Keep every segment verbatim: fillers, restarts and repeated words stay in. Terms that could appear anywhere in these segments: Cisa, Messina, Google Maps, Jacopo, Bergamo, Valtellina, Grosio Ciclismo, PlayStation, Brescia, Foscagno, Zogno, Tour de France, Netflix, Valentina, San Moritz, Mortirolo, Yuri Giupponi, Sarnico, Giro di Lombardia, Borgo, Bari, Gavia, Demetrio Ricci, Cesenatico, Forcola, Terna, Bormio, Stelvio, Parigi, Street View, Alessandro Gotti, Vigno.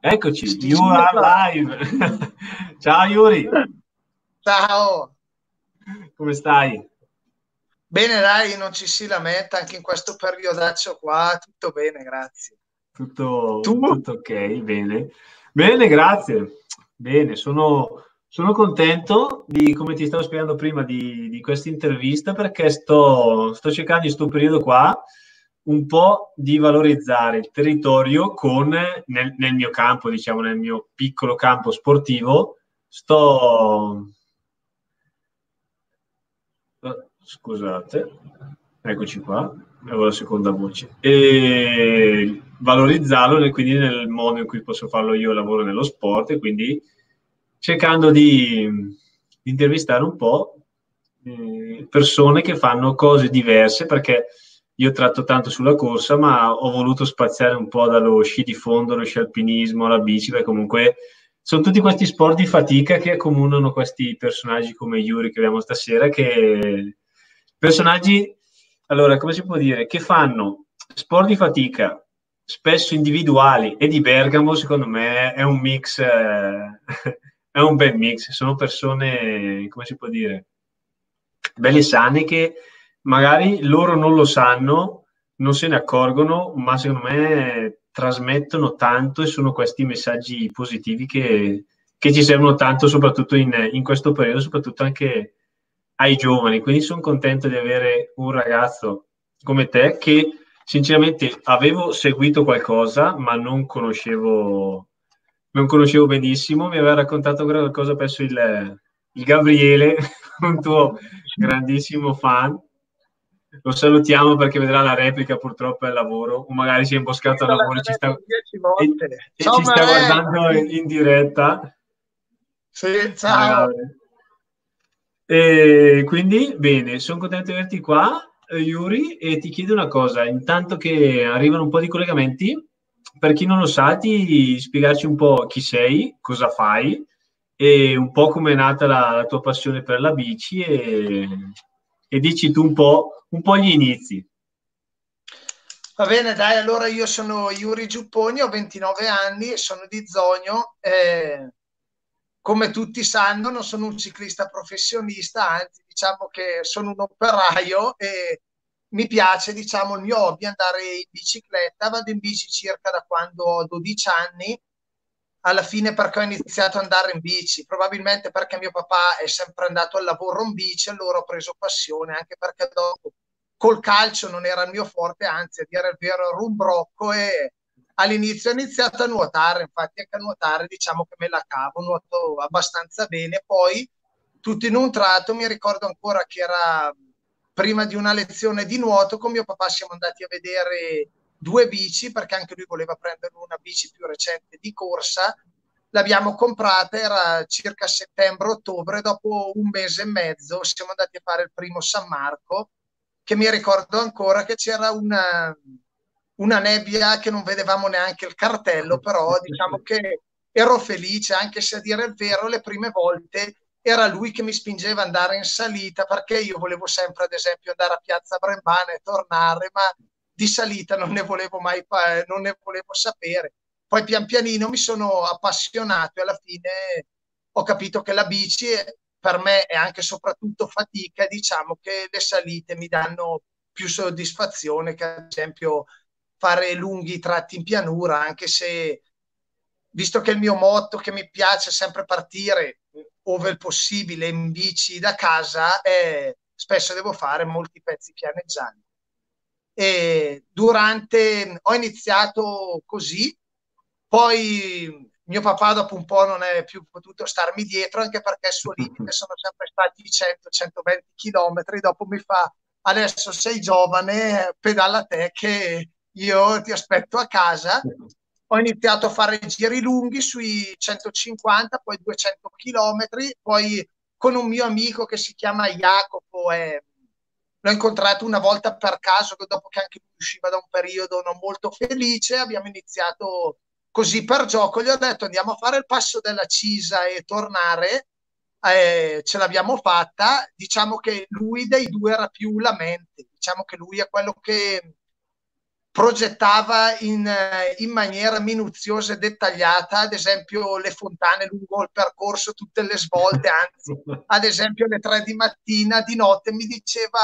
Eccoci, sì, you are live. Ciao Yuri. Ciao. Come stai? Bene, dai, non ci si lamenta anche in questo periodaccio qua, tutto bene, grazie. Tutto, tutto ok, bene. Bene, grazie. Bene, sono, sono contento di, come ti stavo spiegando prima, di, di questa intervista, perché sto, sto cercando in questo periodo qua un po' di valorizzare il territorio con, nel, nel mio campo, diciamo, nel mio piccolo campo sportivo, sto... Scusate, eccoci qua, avevo la seconda voce. E valorizzarlo nel, quindi nel modo in cui posso farlo io, lavoro nello sport, e quindi cercando di, di intervistare un po' eh, persone che fanno cose diverse, perché... Io tratto tanto sulla corsa, ma ho voluto spaziare un po' dallo sci di fondo, allo sci alpinismo, alla bici, perché comunque sono tutti questi sport di fatica che accomunano questi personaggi come Yuri che abbiamo stasera, che personaggi, allora, come si può dire, che fanno sport di fatica, spesso individuali, e di Bergamo, secondo me, è un mix, eh, è un bel mix. Sono persone, come si può dire, belle sane che... Magari loro non lo sanno, non se ne accorgono, ma secondo me trasmettono tanto e sono questi messaggi positivi che, che ci servono tanto, soprattutto in, in questo periodo, soprattutto anche ai giovani. Quindi sono contento di avere un ragazzo come te che sinceramente avevo seguito qualcosa, ma non conoscevo, non conoscevo benissimo. Mi aveva raccontato qualcosa, penso, il, il Gabriele, un tuo grandissimo fan. Lo salutiamo perché vedrà la replica, purtroppo è al lavoro, o magari si è imboscato al lavoro ci sta... e, e ci sta guardando in, in diretta. Sì, ciao. E quindi, bene, sono contento di averti qua, Yuri, e ti chiedo una cosa, intanto che arrivano un po' di collegamenti, per chi non lo sa, di spiegarci un po' chi sei, cosa fai, e un po' come è nata la, la tua passione per la bici, e, e dici tu un po', un po' gli inizi. Va bene, dai, allora io sono Yuri Giupponi, ho ventinove anni, sono di Zogno, eh, come tutti sanno non sono un ciclista professionista, anzi diciamo che sono un operaio e mi piace, diciamo, il mio hobby andare in bicicletta. Vado in bici circa da quando ho dodici anni, alla fine perché ho iniziato ad andare in bici, probabilmente perché mio papà è sempre andato al lavoro in bici, allora ho preso passione, anche perché dopo col calcio non era il mio forte, anzi a dire il vero ero un brocco, e all'inizio ho iniziato a nuotare, infatti anche a nuotare diciamo che me la cavo, nuoto abbastanza bene, poi tutto in un tratto mi ricordo ancora che era prima di una lezione di nuoto, con mio papà siamo andati a vedere due bici, perché anche lui voleva prendere una bici più recente di corsa. L'abbiamo comprata, era circa settembre-ottobre, dopo un mese e mezzo siamo andati a fare il primo San Marco, che mi ricordo ancora che c'era una, una nebbia che non vedevamo neanche il cartello, però diciamo che ero felice, anche se a dire il vero le prime volte era lui che mi spingeva ad andare in salita, perché io volevo sempre ad esempio andare a Piazza Brembana e tornare, ma di salita non ne volevo mai, non ne volevo sapere. Poi pian pianino mi sono appassionato e alla fine ho capito che la bici per me è anche soprattutto fatica, diciamo che le salite mi danno più soddisfazione che ad esempio fare lunghi tratti in pianura, anche se, visto che il mio motto, che mi piace sempre partire ove il possibile in bici da casa, eh, spesso devo fare molti pezzi pianeggianti. E durante ho iniziato così, poi mio papà dopo un po' non è più potuto starmi dietro, anche perché il suo limite sono sempre stati cento centoventi chilometri, dopo mi fa: adesso sei giovane, pedala te che io ti aspetto a casa. Ho iniziato a fare giri lunghi sui centocinquanta, poi duecento chilometri, poi con un mio amico che si chiama Jacopo, è l'ho incontrato una volta per caso, dopo che anche lui usciva da un periodo non molto felice, abbiamo iniziato così per gioco, gli ho detto andiamo a fare il passo della Cisa e tornare, eh, ce l'abbiamo fatta, diciamo che lui dei due era più la mente, diciamo che lui è quello che progettava in, in maniera minuziosa e dettagliata, ad esempio le fontane lungo il percorso, tutte le svolte, anzi ad esempio alle tre di mattina, di notte mi diceva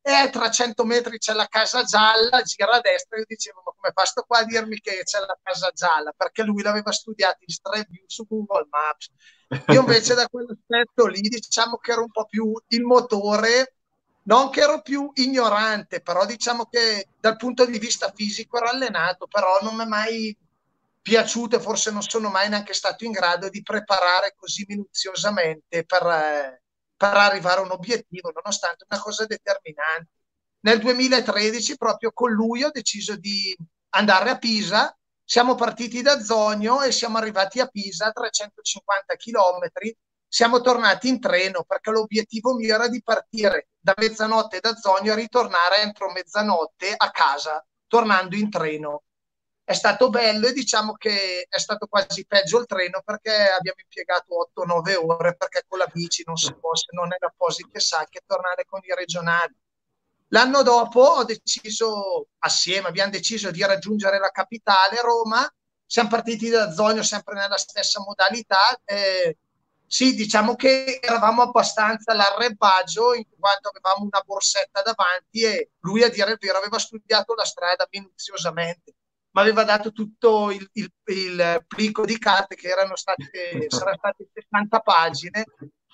eh, tra cento metri c'è la casa gialla, gira a destra. Io dicevo, ma come fa sto qua a dirmi che c'è la casa gialla, perché lui l'aveva studiato in Street View su Google Maps. Io invece da quell'aspetto lì diciamo che ero un po' più il motore. Non che ero più ignorante, però diciamo che dal punto di vista fisico ero allenato, però non mi è mai piaciuto e forse non sono mai neanche stato in grado di preparare così minuziosamente per, eh, per arrivare a un obiettivo, nonostante una cosa determinante. Nel duemilatredici proprio con lui ho deciso di andare a Pisa, siamo partiti da Zogno e siamo arrivati a Pisa a trecentocinquanta chilometri, siamo tornati in treno perché l'obiettivo mio era di partire da mezzanotte da Zogno e ritornare entro mezzanotte a casa, tornando in treno. È stato bello e diciamo che è stato quasi peggio il treno perché abbiamo impiegato otto nove ore perché con la bici non si può, se non è la posi che sa, che tornare con i regionali. L'anno dopo ho deciso, assieme, abbiamo deciso di raggiungere la capitale, Roma, siamo partiti da Zogno sempre nella stessa modalità, eh, sì, diciamo che eravamo abbastanza all'arrebaggio in quanto avevamo una borsetta davanti e lui, a dire il vero, aveva studiato la strada minuziosamente, ma aveva dato tutto il, il, il plico di carte che erano state, saranno state sessanta pagine.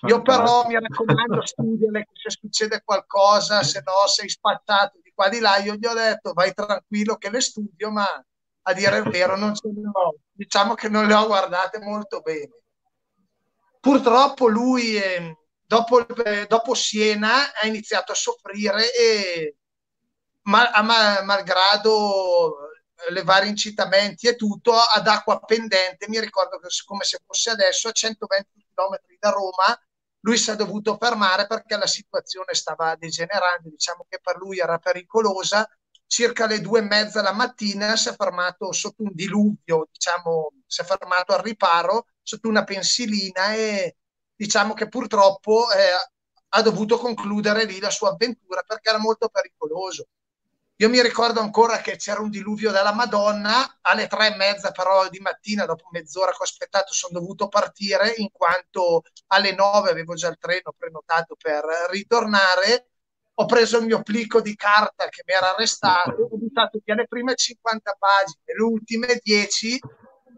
Io però, mi raccomando, studiale, se succede qualcosa, se no sei spazzato di qua di là. Io gli ho detto vai tranquillo che le studio, ma a dire il vero non ce ne ho, diciamo che non le ho guardate molto bene. Purtroppo lui, eh, dopo, eh, dopo Siena, ha iniziato a soffrire e mal, mal, malgrado le vari incitamenti e tutto, ad acqua pendente, mi ricordo che come se fosse adesso, a centoventi chilometri da Roma, lui si è dovuto fermare perché la situazione stava degenerando, diciamo che per lui era pericolosa. Circa le due e mezza la mattina si è fermato sotto un diluvio, diciamo, si è fermato al riparo sotto una pensilina e diciamo che purtroppo eh, ha dovuto concludere lì la sua avventura perché era molto pericoloso. Io mi ricordo ancora che c'era un diluvio della Madonna, alle tre e mezza però di mattina, dopo mezz'ora che ho aspettato, sono dovuto partire in quanto alle nove avevo già il treno prenotato per ritornare. Ho preso il mio plico di carta che mi era restato, ho buttato via le prime cinquanta pagine, le ultime dieci.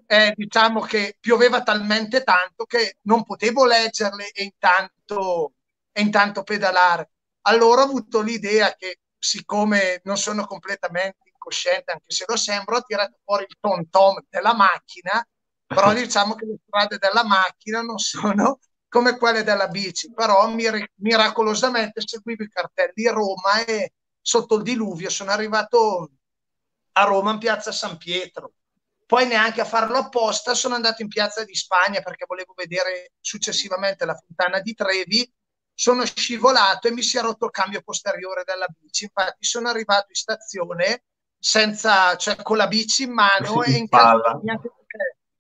Eh, diciamo che pioveva talmente tanto che non potevo leggerle e intanto, e intanto pedalare. Allora ho avuto l'idea che, siccome non sono completamente incosciente, anche se lo sembro, ho tirato fuori il tom tom della macchina, però diciamo che le strade della macchina non sono come quelle della bici, però mir- miracolosamente seguivo i cartelli di Roma e sotto il diluvio sono arrivato a Roma in piazza San Pietro. Poi neanche a farlo apposta sono andato in piazza di Spagna perché volevo vedere successivamente la fontana di Trevi, sono scivolato e mi si è rotto il cambio posteriore della bici, infatti sono arrivato in stazione senza, cioè con la bici in mano e in casa neanche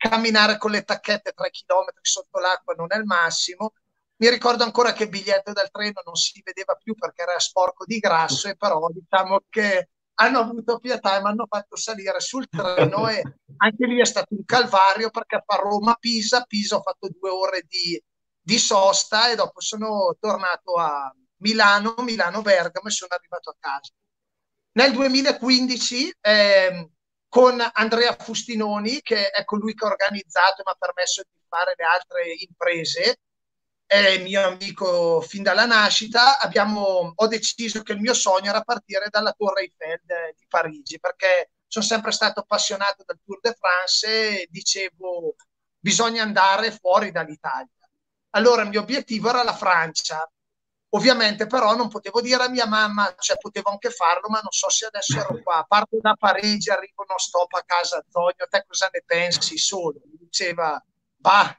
camminare con le tacchette tre chilometri sotto l'acqua non è il massimo. Mi ricordo ancora che il biglietto del treno non si vedeva più perché era sporco di grasso e però diciamo che hanno avuto pietà e mi hanno fatto salire sul treno e anche lì è stato un calvario perché a Roma-Pisa, Pisa ho fatto due ore di, di sosta e dopo sono tornato a Milano, Milano-Bergamo e sono arrivato a casa. Nel duemilaquindici eh, con Andrea Fustinoni, che è colui che ha organizzato e mi ha permesso di fare le altre imprese, è mio amico fin dalla nascita, abbiamo, ho deciso che il mio sogno era partire dalla Torre Eiffel di Parigi perché sono sempre stato appassionato del Tour de France e dicevo bisogna andare fuori dall'Italia. Allora il mio obiettivo era la Francia, ovviamente però non potevo dire a mia mamma, cioè potevo anche farlo ma non so se adesso ero qua, parto da Parigi, arrivo non stop a casa a Zogno, te cosa ne pensi solo? Mi diceva bah,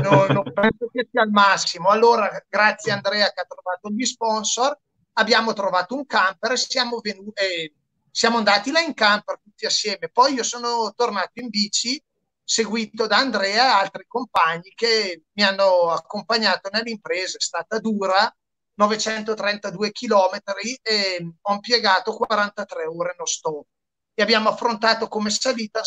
non, non penso che sia al massimo. Allora grazie Andrea che ha trovato gli sponsor abbiamo trovato un camper e siamo, venuti, eh, siamo andati là in camper tutti assieme, poi io sono tornato in bici seguito da Andrea e altri compagni che mi hanno accompagnato nell'impresa. È stata dura, novecentotrentadue chilometri e ho impiegato quarantatré ore non stop. e abbiamo affrontato come salita il,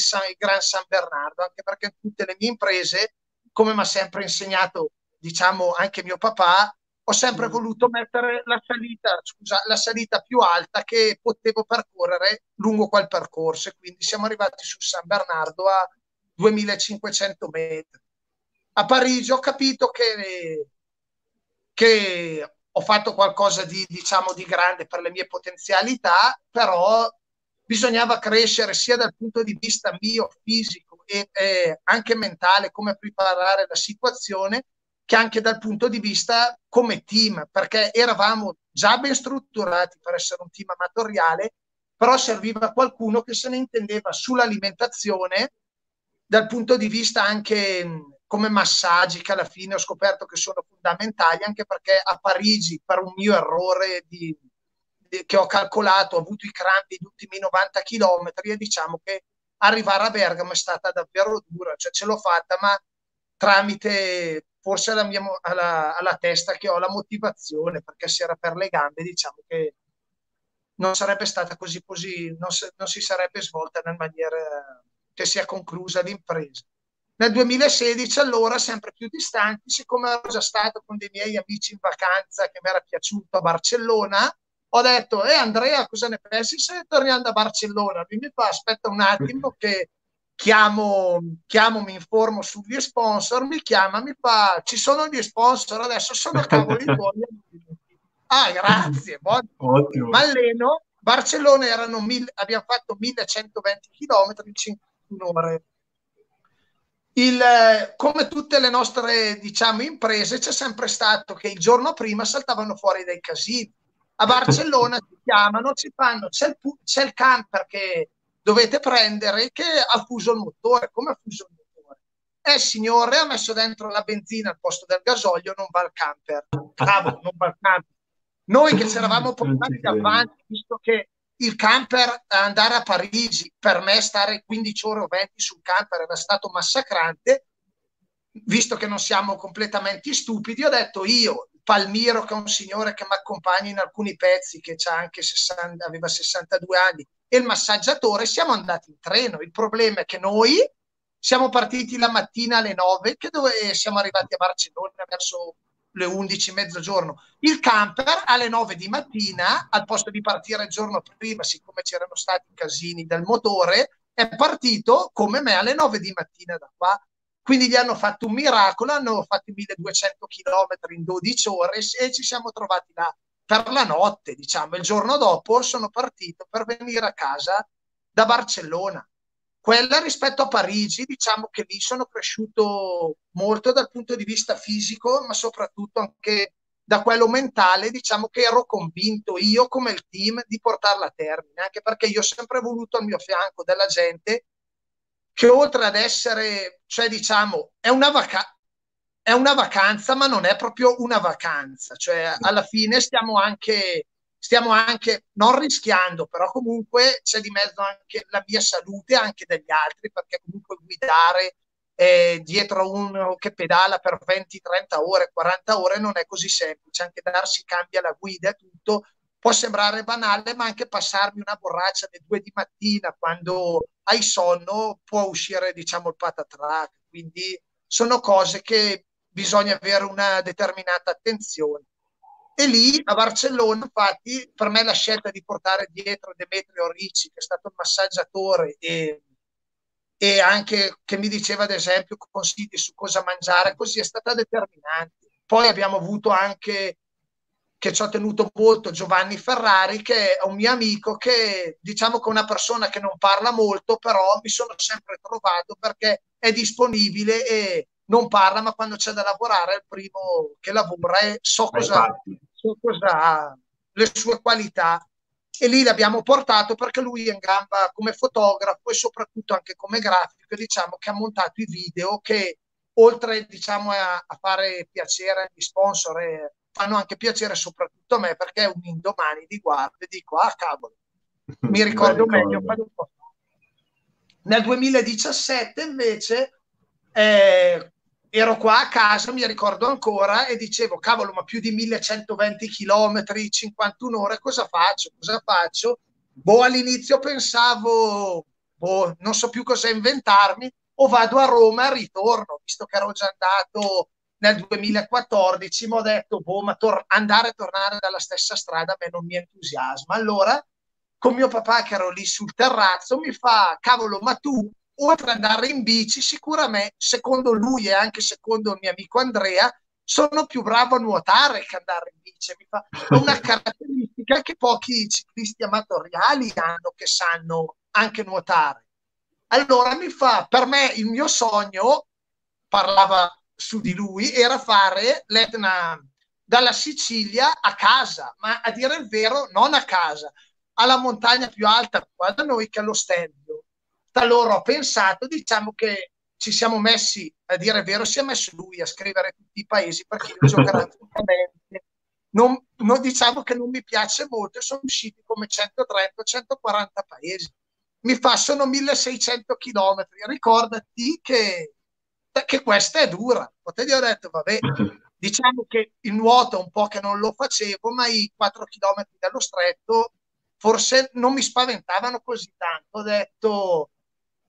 San, il Gran San Bernardo, anche perché tutte le mie imprese, come mi ha sempre insegnato, diciamo, anche mio papà, ho sempre voluto mettere la salita, scusa, la salita più alta che potevo percorrere lungo quel percorso, quindi siamo arrivati su San Bernardo a duemilacinquecento metri. A Parigi ho capito che, che ho fatto qualcosa di, diciamo, di grande per le mie potenzialità, però bisognava crescere sia dal punto di vista mio, fisico e eh, anche mentale, come preparare la situazione, che anche dal punto di vista come team, perché eravamo già ben strutturati per essere un team amatoriale, però serviva qualcuno che se ne intendeva sull'alimentazione dal punto di vista anche come massaggi, che alla fine ho scoperto che sono fondamentali, anche perché a Parigi, per un mio errore di, di, che ho calcolato, ho avuto i crampi di ultimi novanta chilometri e diciamo che arrivare a Bergamo è stata davvero dura, cioè ce l'ho fatta, ma tramite... forse alla, mia, alla, alla testa che ho la motivazione, perché se era per le gambe diciamo che non sarebbe stata così, così non, se, non si sarebbe svolta nella maniera che si è conclusa l'impresa. Nel duemilasedici, allora, sempre più distanti, siccome ero già stato con dei miei amici in vacanza che mi era piaciuto a Barcellona, ho detto, e eh, Andrea, cosa ne pensi se torniamo da Barcellona? Lui mi fa, aspetta un attimo che Chiamo, chiamo, mi informo sugli sponsor, mi chiama, mi fa, ci sono gli sponsor, adesso sono a cavoli tuoi. Ah, grazie, ottimo. M'alleno, Barcellona erano mille, abbiamo fatto millecentoventi chilometri in cinque ore. Il, come tutte le nostre, diciamo, imprese, c'è sempre stato che il giorno prima saltavano fuori dai casini. A Barcellona ci chiamano, ci fanno, c'è il, c'è il camper che dovete prendere che ha fuso il motore. Come ha fuso il motore? Eh signore, ha messo dentro la benzina al posto del gasolio, non va il camper. Bravo, non va il camper. Noi che ci eravamo portati davanti, visto che il camper, andare a Parigi, per me stare quindici ore o venti sul camper era stato massacrante, visto che non siamo completamente stupidi, ho detto io, Palmiro, che è un signore che mi accompagna in alcuni pezzi, che c'ha anche sessanta, aveva sessantadue anni, e il massaggiatore, siamo andati in treno. Il problema è che noi siamo partiti la mattina alle nove che dove, e siamo arrivati a Barcellona verso le undici, mezzogiorno. Il camper alle nove di mattina, al posto di partire il giorno prima, siccome c'erano stati i casini del motore, è partito come me alle nove di mattina da qua. Quindi gli hanno fatto un miracolo, hanno fatto milleduecento chilometri in dodici ore e ci siamo trovati là per la notte, diciamo. Il giorno dopo sono partito per venire a casa da Barcellona. Quella rispetto a Parigi, diciamo che lì sono cresciuto molto dal punto di vista fisico, ma soprattutto anche da quello mentale, diciamo che ero convinto io come il team di portarla a termine, anche perché io ho sempre voluto al mio fianco della gente che oltre ad essere, cioè diciamo, è una vacanza, è una vacanza, ma non è proprio una vacanza, cioè alla fine stiamo anche, stiamo anche non rischiando, però comunque c'è di mezzo anche la mia salute, anche degli altri, perché comunque guidare eh, dietro uno che pedala per venti, trenta ore, quaranta ore non è così semplice, anche darsi cambia la guida e tutto, può sembrare banale, ma anche passarmi una borraccia alle due di mattina quando hai sonno può uscire, diciamo, il patatrac, quindi sono cose che bisogna avere una determinata attenzione. E lì a Barcellona, infatti, per me la scelta di portare dietro Demetrio Ricci, che è stato un massaggiatore e, e anche che mi diceva, ad esempio, consigli su cosa mangiare, così, è stata determinante. Poi abbiamo avuto anche, che ci ho tenuto molto, Giovanni Ferrari, che è un mio amico, che diciamo che è una persona che non parla molto, però mi sono sempre trovato perché è disponibile e non parla, ma quando c'è da lavorare è il primo che lavora e so cosa, so cosa ha, le sue qualità. E lì l'abbiamo portato perché lui è in gamba come fotografo e soprattutto anche come grafico, diciamo che ha montato i video che oltre, diciamo, a, a fare piacere agli sponsor e fanno anche piacere soprattutto a me, perché un indomani li guardo e dico, ah cavolo, mi ricordo meglio quando un po'. Nel duemiladiciassette invece eh, ero qua a casa, mi ricordo ancora, e dicevo, cavolo, ma più di millecentoventi chilometri, cinquantuno ore, cosa faccio? Cosa faccio? boh, all'inizio pensavo, boh, non so più cosa inventarmi, o vado a Roma e ritorno, visto che ero già andato nel duemilaquattordici, mi ho detto, boh, ma tor- andare e tornare dalla stessa strada a me non mi entusiasma. Allora, con mio papà che ero lì sul terrazzo, mi fa, cavolo, ma tu, oltre ad andare in bici, sicuramente, secondo lui e anche secondo il mio amico Andrea, sono più bravo a nuotare che andare in bici. Mi fa, è una caratteristica che pochi ciclisti amatoriali hanno, che sanno anche nuotare. Allora mi fa, per me il mio sogno, parlava su di lui, era fare l'Etna dalla Sicilia a casa, ma a dire il vero non a casa, alla montagna più alta qua da noi, che è lo Stelvio. Da loro ho pensato, diciamo che ci siamo messi, a dire il vero, si è messo lui a scrivere tutti i paesi, perché io giocherò praticamente. Non, non diciamo che non mi piace molto, sono usciti come centotrenta centoquaranta paesi. Mi fa, sono milleseicento chilometri, ricordati che, che questa è dura. Poi gli ho detto, vabbè, diciamo che il nuoto è un po' che non lo facevo, ma i quattro chilometri dello stretto forse non mi spaventavano così tanto. Ho detto,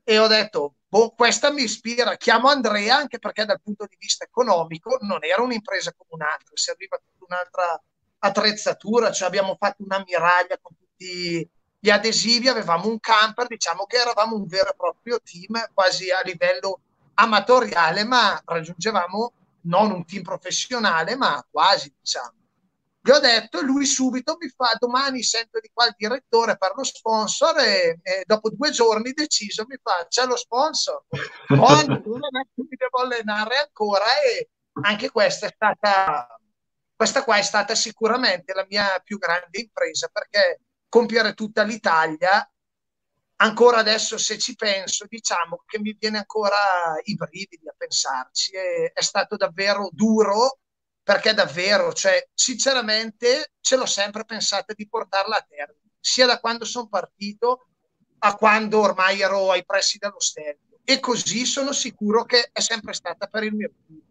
e ho detto, boh, questa mi ispira, chiamo Andrea, anche perché dal punto di vista economico non era un'impresa come un'altra, serviva tutta un'altra attrezzatura, cioè abbiamo fatto un'ammiraglia con tutti gli adesivi, avevamo un camper, diciamo che eravamo un vero e proprio team, quasi a livello amatoriale, ma raggiungevamo non un team professionale, ma quasi, diciamo. Gli ho detto, lui subito mi fa, domani sento di qua il direttore per lo sponsor, e, e dopo due giorni deciso, mi fa, c'è lo sponsor, poi mi devo allenare ancora, e anche questa è stata, questa qua è stata sicuramente la mia più grande impresa, perché compiere tutta l'Italia, ancora adesso se ci penso, diciamo che mi viene ancora i brividi a pensarci, e è stato davvero duro, perché davvero, cioè, sinceramente ce l'ho sempre pensata di portarla a termine, sia da quando sono partito a quando ormai ero ai pressi dello Stelvio, e così sono sicuro che è sempre stata per il mio figlio,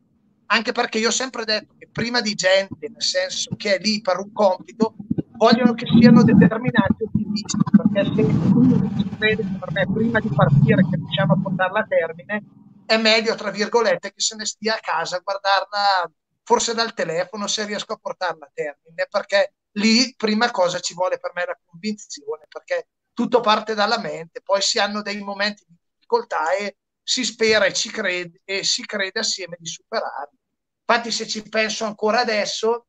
anche perché io ho sempre detto che prima di gente, nel senso che è lì per un compito, vogliono che siano determinati ottimisti, perché se uno si crede che per me prima di partire che riusciamo a portarla a termine, è meglio, tra virgolette, che se ne stia a casa a guardarla forse dal telefono, se riesco a portarla a termine, perché lì prima cosa ci vuole per me la convinzione, perché tutto parte dalla mente, poi si hanno dei momenti di difficoltà e si spera e, ci crede, e si crede assieme di superarli. Infatti se ci penso ancora adesso,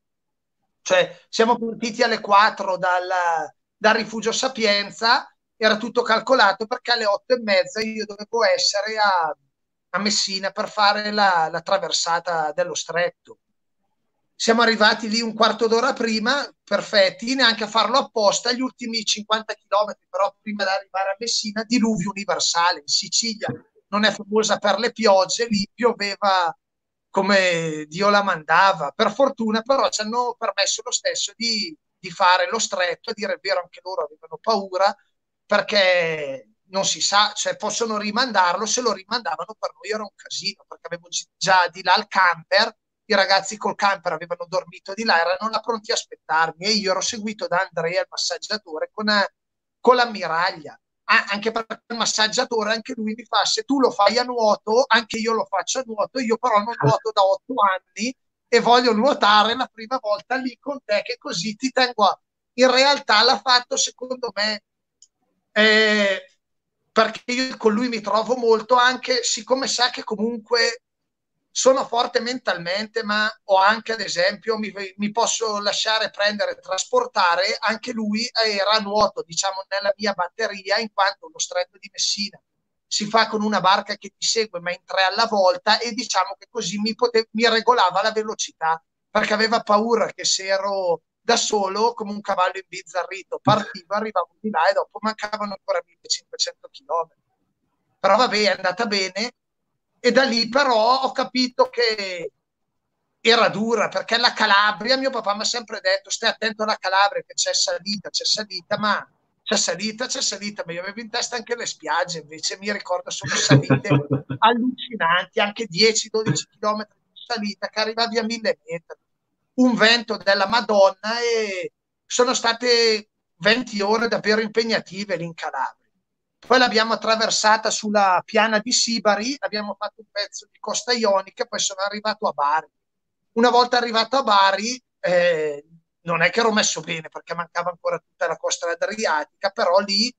cioè siamo partiti alle quattro dalla, dal rifugio Sapienza, era tutto calcolato perché alle otto e mezza io dovevo essere a, a Messina per fare la, la traversata dello stretto. Siamo arrivati lì un quarto d'ora prima, perfetti, neanche a farlo apposta, gli ultimi cinquanta chilometri però prima di arrivare a Messina, diluvio universale. In Sicilia non è famosa per le piogge, lì pioveva come Dio la mandava. Per fortuna però ci hanno permesso lo stesso di, di fare lo stretto, a dire il vero anche loro avevano paura, perché non si sa, cioè possono rimandarlo, se lo rimandavano per noi era un casino, perché avevo già di là il camper, i ragazzi col camper avevano dormito di là, erano là pronti a aspettarmi, e io ero seguito da Andrea, il massaggiatore, con, con l'ammiraglia. Ah, anche perché il massaggiatore, anche lui mi fa, se tu lo fai a nuoto, anche io lo faccio a nuoto, io però non nuoto da otto anni e voglio nuotare la prima volta lì con te, che così ti tengo a... In realtà l'ha fatto, secondo me, eh, perché io con lui mi trovo molto, anche siccome sa che comunque sono forte mentalmente, ma ho anche, ad esempio, mi, mi posso lasciare prendere, trasportare. Anche lui era a nuoto, diciamo, nella mia batteria, in quanto lo stretto di Messina si fa con una barca che ti segue, ma in tre alla volta, e diciamo che così mi, pote- mi regolava la velocità, perché aveva paura che se ero da solo, come un cavallo imbizzarrito, partivo, arrivavo di là e dopo mancavano ancora millecinquecento chilometri. Però vabbè, è andata bene. E da lì però ho capito che era dura, perché la Calabria, mio papà mi ha sempre detto, stai attento alla Calabria che c'è salita, c'è salita, ma c'è salita, c'è salita, ma io avevo in testa anche le spiagge, invece mi ricordo sono salite allucinanti, anche dieci dodici chilometri di salita che arrivavi a mille metri, un vento della Madonna, e sono state venti ore davvero impegnative lì in Calabria. Poi l'abbiamo attraversata sulla piana di Sibari, abbiamo fatto un pezzo di Costa Ionica, poi sono arrivato a Bari. Una volta arrivato a Bari, eh, non è che ero messo bene, perché mancava ancora tutta la costa adriatica, però lì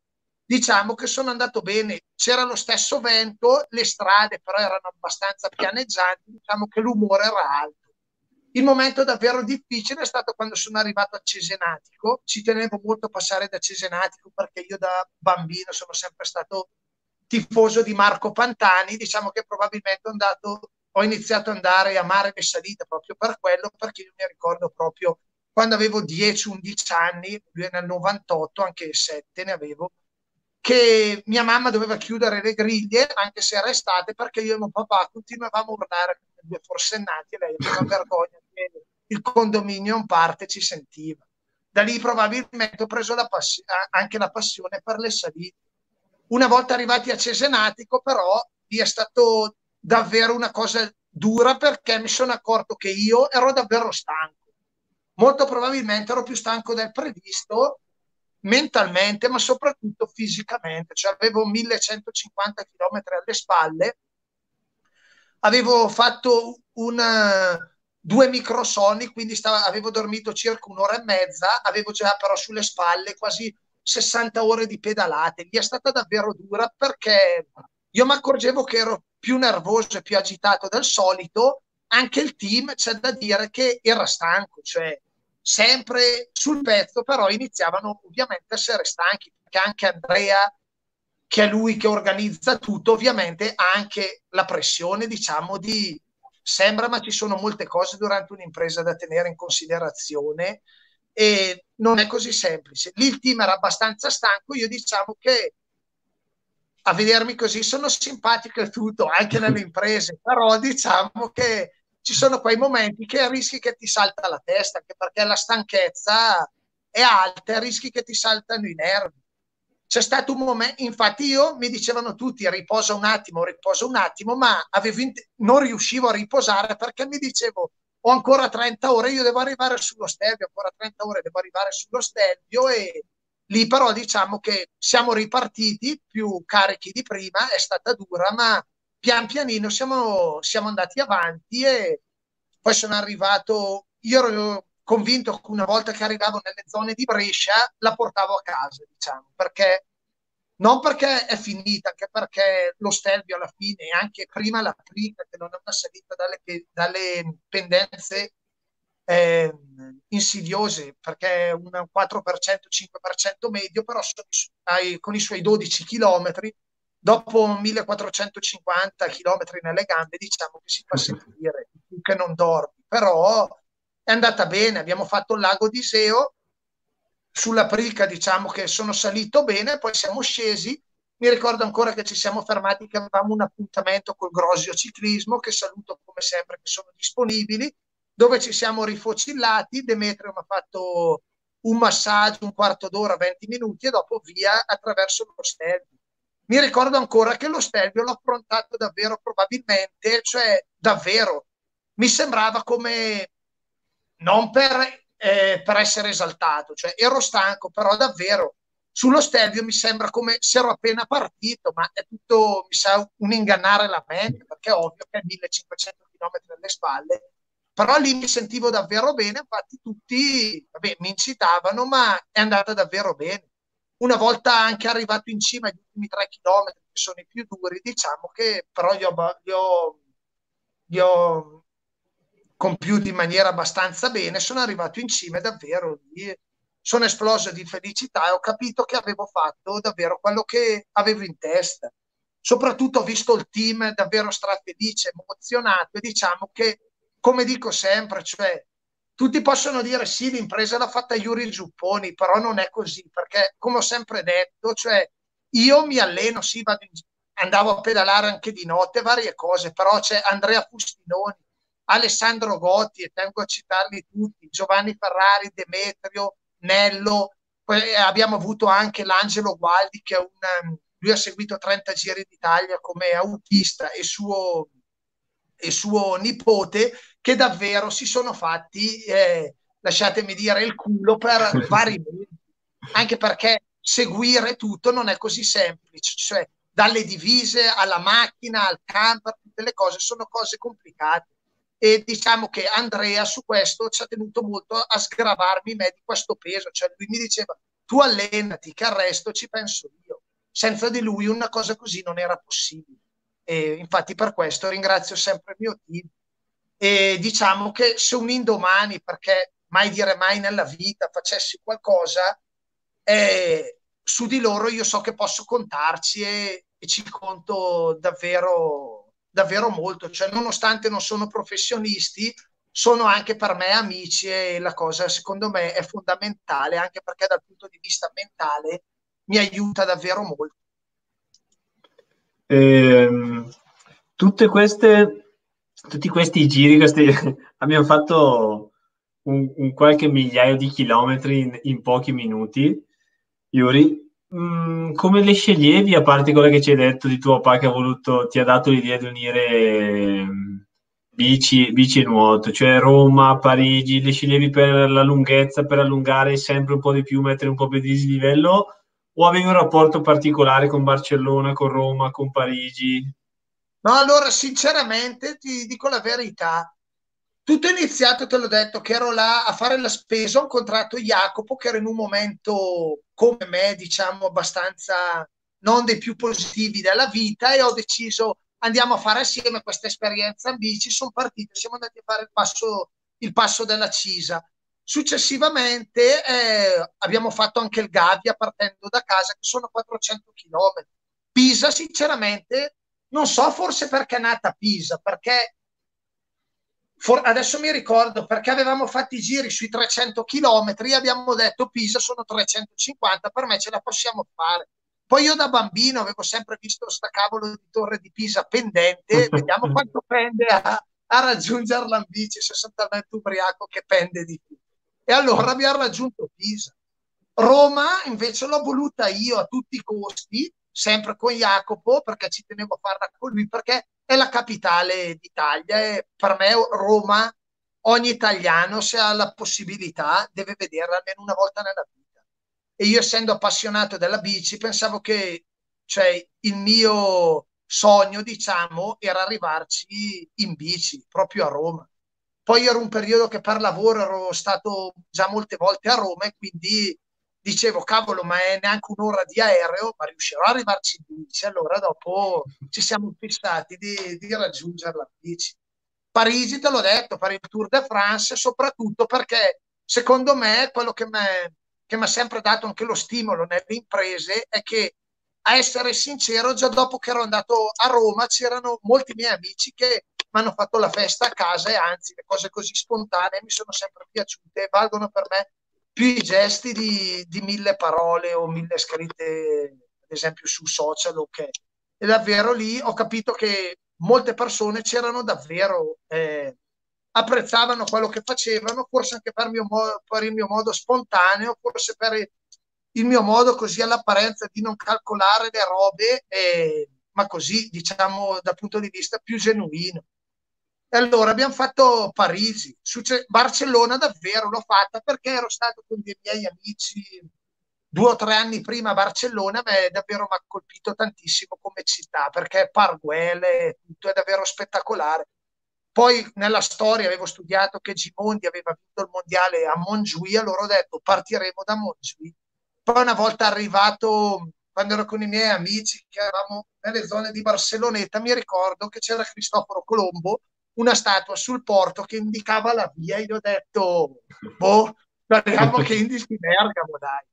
diciamo che sono andato bene. C'era lo stesso vento, le strade però erano abbastanza pianeggianti, diciamo che l'umore era alto. Il momento davvero difficile è stato quando sono arrivato a Cesenatico. Ci tenevo molto a passare da Cesenatico perché io da bambino sono sempre stato tifoso di Marco Pantani, diciamo che probabilmente ho, andato, ho iniziato ad andare a mare e salita proprio per quello, perché io mi ricordo proprio quando avevo dieci undici anni, lui nel novantotto, anche sette ne avevo, che mia mamma doveva chiudere le griglie, anche se era estate, perché io e mio papà continuavamo a urlare come due forsennati e lei aveva vergogna che il condominio in parte ci sentiva. Da lì probabilmente ho preso la anche la passione per le salite. Una volta arrivati a Cesenatico, però, lì è stato davvero una cosa dura, perché mi sono accorto che io ero davvero stanco. Molto probabilmente ero più stanco del previsto, mentalmente ma soprattutto fisicamente, cioè avevo millecentocinquanta chilometri alle spalle, avevo fatto una, due microsonni, quindi stava, avevo dormito circa un'ora e mezza, avevo già però sulle spalle quasi sessanta ore di pedalate. Lì è stata davvero dura, perché io mi accorgevo che ero più nervoso e più agitato del solito. Anche il team, c'è da dire che era stanco, cioè sempre sul pezzo, però iniziavano ovviamente a essere stanchi, perché anche Andrea, che è lui che organizza tutto, ovviamente ha anche la pressione, diciamo, di sembra ma ci sono molte cose durante un'impresa da tenere in considerazione e non è così semplice. Lì il team era abbastanza stanco, io diciamo che a vedermi così sono simpatico e tutto, anche nelle imprese, però diciamo che ci sono quei momenti che rischi che ti salta la testa, anche perché la stanchezza è alta e rischi che ti saltano i nervi. C'è stato un momento, infatti io, mi dicevano tutti riposa un attimo, riposa un attimo, ma avevo non riuscivo a riposare, perché mi dicevo ho ancora trenta ore, io devo arrivare sullo Stelvio, ancora trenta ore devo arrivare sullo Stelvio. E lì però diciamo che siamo ripartiti più carichi di prima, è stata dura, ma pian pianino siamo, siamo andati avanti. E poi sono arrivato, io ero convinto che una volta che arrivavo nelle zone di Brescia la portavo a casa, diciamo, perché non perché è finita, anche perché lo Stelvio alla fine, anche prima la Prica, che non è una salita dalle, dalle pendenze eh, insidiose, perché è un quattro per cento, cinque per cento medio, però sono, ai, con i suoi dodici chilometri, dopo millequattrocentocinquanta chilometri nelle gambe, diciamo che si fa sentire, più che non dormi. Però è andata bene, abbiamo fatto il lago di Iseo, sulla Prica diciamo che sono salito bene, poi siamo scesi, mi ricordo ancora che ci siamo fermati, che avevamo un appuntamento col Grosio Ciclismo, che saluto come sempre, che sono disponibili, dove ci siamo rifocillati, Demetrio mi ha fatto un massaggio, un quarto d'ora, venti minuti, e dopo via attraverso lo Stelvio. Mi ricordo ancora che lo Stelvio l'ho affrontato davvero probabilmente, cioè davvero, mi sembrava come, non per, eh, per essere esaltato, cioè ero stanco, però davvero, sullo Stelvio mi sembra come se ero appena partito, ma è tutto, mi sa, un ingannare la mente, perché è ovvio che è millecinquecento chilometri alle spalle, però lì mi sentivo davvero bene, infatti tutti vabbè, mi incitavano, ma è andata davvero bene. Una volta anche arrivato in cima agli ultimi tre chilometri, che sono i più duri, diciamo che però li ho, li, ho, li ho compiuti in maniera abbastanza bene, sono arrivato in cima e davvero sono esploso di felicità e ho capito che avevo fatto davvero quello che avevo in testa. Soprattutto ho visto il team davvero strafelice, emozionato, e diciamo che, come dico sempre, cioè, tutti possono dire sì, l'impresa l'ha fatta Yuri Giupponi, però non è così, perché come ho sempre detto, cioè, io mi alleno, sì, vado in... andavo a pedalare anche di notte, varie cose, però c'è Andrea Fustinoni, Alessandro Gotti, e tengo a citarli tutti, Giovanni Ferrari, Demetrio, Nello, poi abbiamo avuto anche l'Angelo Gualdi, che è un... lui ha seguito trenta giri d'Italia come autista, e suo... e suo nipote, che davvero si sono fatti, eh, lasciatemi dire, il culo per vari mesi. anche perché seguire tutto non è così semplice, cioè dalle divise alla macchina, al camper, tutte le cose sono cose complicate, e diciamo che Andrea su questo ci ha tenuto molto a sgravarmi me di questo peso, cioè lui mi diceva tu allenati che al resto ci penso io, senza di lui una cosa così non era possibile, e infatti per questo ringrazio sempre il mio team. E diciamo che se un indomani, perché mai dire mai nella vita, facessi qualcosa, eh, su di loro io so che posso contarci, e, e ci conto davvero, davvero molto, cioè nonostante non sono professionisti sono anche per me amici, e la cosa secondo me è fondamentale, anche perché dal punto di vista mentale mi aiuta davvero molto. Eh, tutte queste, tutti questi giri questi, abbiamo fatto un, un qualche migliaio di chilometri in, in pochi minuti. Yuri, mh, come le sceglievi, a parte quello che ci hai detto di tuo papà che ha voluto, ti ha dato l'idea di unire bici, bici e nuoto, cioè Roma, Parigi, le sceglievi per la lunghezza, per allungare sempre un po' di più, mettere un po' più di dislivello, o avevi un rapporto particolare con Barcellona, con Roma, con Parigi? No, allora sinceramente ti dico la verità, tutto è iniziato, te l'ho detto, che ero là a fare la spesa, ho incontrato Jacopo che era in un momento come me, diciamo abbastanza non dei più positivi della vita, e ho deciso andiamo a fare assieme questa esperienza in bici, sono partito, siamo andati a fare il passo, il passo della Cisa. Successivamente eh, abbiamo fatto anche il Gavia partendo da casa, che sono quattrocento chilometri. Pisa sinceramente non so, forse perché è nata Pisa, perché for adesso mi ricordo, perché avevamo fatto i giri sui trecento chilometri, abbiamo detto Pisa sono trecentocinquanta, per me ce la possiamo fare. Poi io da bambino avevo sempre visto sta cavolo di torre di Pisa pendente, vediamo quanto pende a, a raggiungerla in bici, sessantanove ubriaco che pende di più. E allora abbiamo raggiunto Pisa. Roma invece l'ho voluta io a tutti i costi, sempre con Jacopo, perché ci tenevo a farla con lui, perché è la capitale d'Italia e per me Roma, ogni italiano se ha la possibilità deve vederla almeno una volta nella vita. E io essendo appassionato della bici pensavo che, cioè, il mio sogno, diciamo, era arrivarci in bici proprio a Roma. Poi era un periodo che per lavoro ero stato già molte volte a Roma e quindi dicevo, cavolo, ma è neanche un'ora di aereo, ma riuscirò ad arrivarci in bici. Allora dopo ci siamo fissati di, di raggiungerla in bici. Parigi, te l'ho detto, per il Tour de France, soprattutto perché secondo me quello che mi ha sempre dato anche lo stimolo nelle imprese è che, a essere sincero, già dopo che ero andato a Roma c'erano molti miei amici che mi hanno fatto la festa a casa, e anzi le cose così spontanee mi sono sempre piaciute e valgono per me più i gesti di, di mille parole o mille scritte, ad esempio su social. Ok, e davvero lì ho capito che molte persone c'erano davvero, eh, apprezzavano quello che facevano, forse anche per, mio per il mio modo spontaneo, forse per il, il mio modo così all'apparenza di non calcolare le robe, eh, ma così diciamo dal punto di vista più genuino. E allora abbiamo fatto Parigi. Succe Barcellona davvero l'ho fatta perché ero stato con dei miei amici due o tre anni prima a Barcellona, ma davvero mi ha colpito tantissimo come città, perché Parguele, tutto è davvero spettacolare. Poi nella storia avevo studiato che Gimondi aveva vinto il mondiale a Montjuïc, allora ho detto partiremo da Montjuïc. Poi una volta arrivato, quando ero con i miei amici che eravamo nelle zone di Barceloneta, mi ricordo che c'era Cristoforo Colombo, una statua sul porto che indicava la via, e gli ho detto boh, parliamo che indichi Bergamo, dai.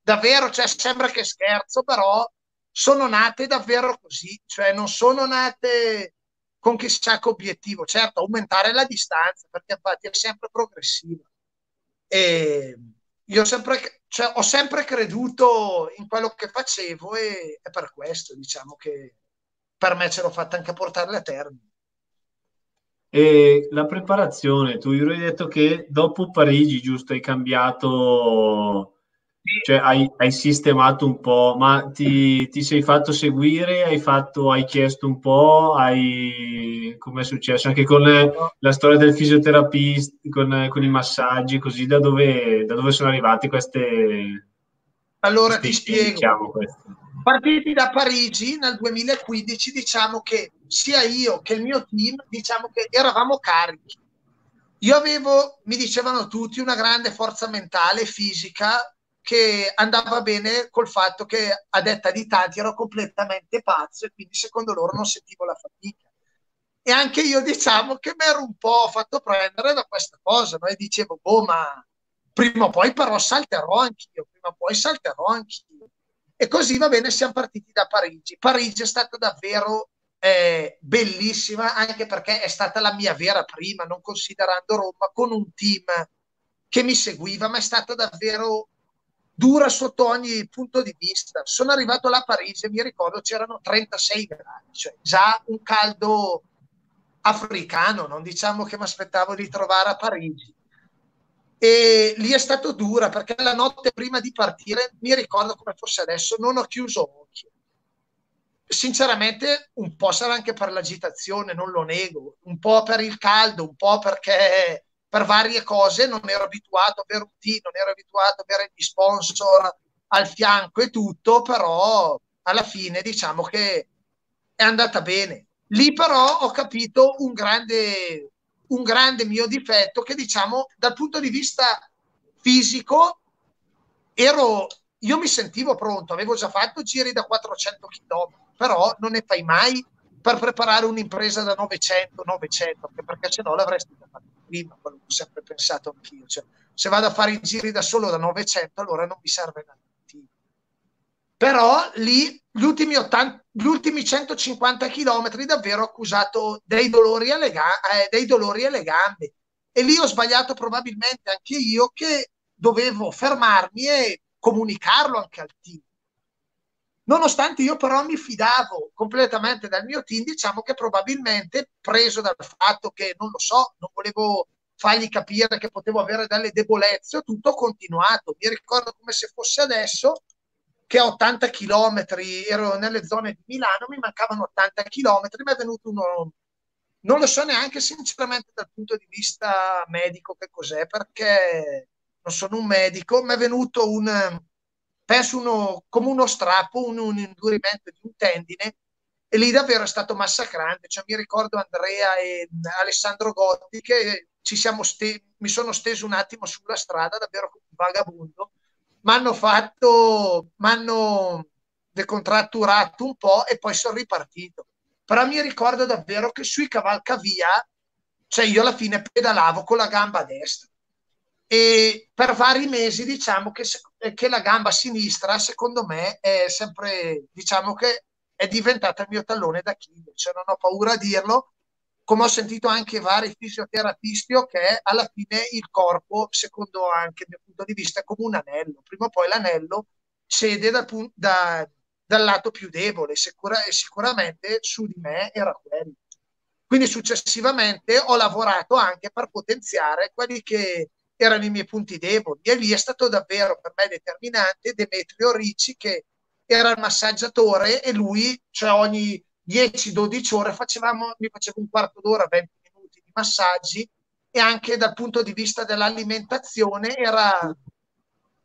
Davvero, cioè, sembra che scherzo, però sono nate davvero così, cioè non sono nate con chissà che obiettivo. Certo, aumentare la distanza, perché infatti è sempre progressiva, e io sempre, cioè, ho sempre creduto in quello che facevo, e è per questo, diciamo, che per me ce l'ho fatta anche a portarle a termine. E la preparazione, tu Yuri hai detto che dopo Parigi, giusto, hai cambiato, cioè hai, hai sistemato un po', ma ti, ti sei fatto seguire, hai, fatto, hai chiesto un po', hai, come è successo anche con la storia del fisioterapista, con, con i massaggi, così da dove, da dove sono arrivate queste, Allora ti spiego. Partiti da Parigi nel duemilaquindici, diciamo che sia io che il mio team, diciamo che eravamo carichi. Io avevo, mi dicevano tutti, una grande forza mentale, fisica, che andava bene col fatto che a detta di tanti ero completamente pazzo e quindi secondo loro non sentivo la fatica. E anche io diciamo che mi ero un po' fatto prendere da questa cosa, no? E dicevo, boh, ma prima o poi però salterò anch'io, prima o poi salterò anch'io. E così va bene, siamo partiti da Parigi. Parigi è stata davvero eh, bellissima, anche perché è stata la mia vera prima, non considerando Roma, con un team che mi seguiva, ma è stata davvero dura sotto ogni punto di vista. Sono arrivato là a Parigi e mi ricordo c'erano trentasei gradi, cioè già un caldo africano, non diciamo che mi aspettavo di trovare a Parigi. E lì è stato dura perché la notte prima di partire, mi ricordo come fosse adesso, non ho chiuso occhio. Sinceramente un po' sarà anche per l'agitazione, non lo nego, un po' per il caldo, un po' perché per varie cose non ero abituato a bere un tè, non ero abituato a avere gli sponsor al fianco e tutto, però alla fine diciamo che è andata bene. Lì però ho capito un grande, un grande mio difetto, che diciamo dal punto di vista fisico ero, io mi sentivo pronto, avevo già fatto giri da quattrocento chilometri, però non ne fai mai per preparare un'impresa da novecento, novecento, anche perché se no l'avresti fatto prima, quello che ho sempre pensato anch'io, cioè, se vado a fare i giri da solo da novecento allora non mi serve niente. Però lì gli ultimi, ottanta, gli ultimi centocinquanta chilometri davvero ho accusato dei dolori, alle eh, dei dolori alle gambe, e lì ho sbagliato probabilmente anche io, che dovevo fermarmi e comunicarlo anche al team. Nonostante io però mi fidavo completamente dal mio team, diciamo che probabilmente preso dal fatto che non lo so, non volevo fargli capire che potevo avere delle debolezze, tutto ho continuato. Mi ricordo come se fosse adesso che a ottanta chilometri ero nelle zone di Milano, mi mancavano ottanta chilometri, mi è venuto uno, non lo so neanche sinceramente dal punto di vista medico che cos'è, perché non sono un medico, mi è venuto un, penso uno, come uno strappo, un, un indurimento di un tendine, e lì davvero è stato massacrante. Cioè, mi ricordo Andrea e Alessandro Gotti che ci siamo mi sono steso un attimo sulla strada, davvero come un vagabondo, mi hanno fatto, mi hanno decontratturato un po' e poi sono ripartito. Però mi ricordo davvero che sui cavalcavia, cioè io alla fine pedalavo con la gamba destra, e per vari mesi diciamo che, che la gamba sinistra secondo me è sempre, diciamo che è diventata il mio tallone d'Achille, cioè non ho paura a dirlo, come ho sentito anche vari fisioterapisti, ok, alla fine il corpo, secondo anche il mio punto di vista, è come un anello. Prima o poi l'anello cede da, da, dal lato più debole, sicura, e sicuramente su di me era quello. Quindi successivamente ho lavorato anche per potenziare quelli che erano i miei punti deboli, e lì è stato davvero per me determinante Demetrio Ricci, che era il massaggiatore, e lui, cioè ogni dieci dodici ore facevamo, mi facevo un quarto d'ora, venti minuti di massaggi, e anche dal punto di vista dell'alimentazione era,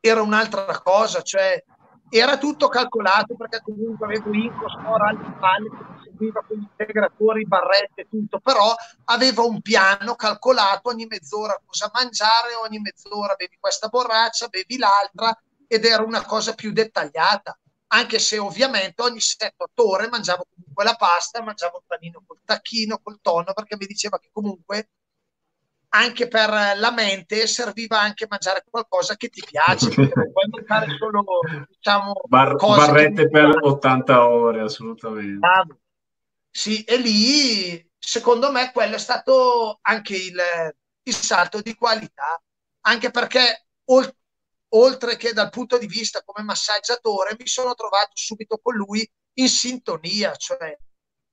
era un'altra cosa, cioè era tutto calcolato, perché comunque avevo Incos, Mora, alle spalle, che mi seguiva con gli integratori, barrette, tutto, però avevo un piano calcolato, ogni mezz'ora cosa mangiare, ogni mezz'ora bevi questa borraccia, bevi l'altra, ed era una cosa più dettagliata. Anche se ovviamente ogni sette otto ore mangiavo comunque la pasta, mangiavo il panino col tacchino, col tonno, perché mi diceva che comunque anche per la mente serviva anche mangiare qualcosa che ti piace, non puoi mangiare solo, diciamo, Bar cose barrette per ottanta ore, assolutamente. Sì, e lì secondo me quello è stato anche il, il salto di qualità, anche perché oltre oltre che dal punto di vista come massaggiatore mi sono trovato subito con lui in sintonia, cioè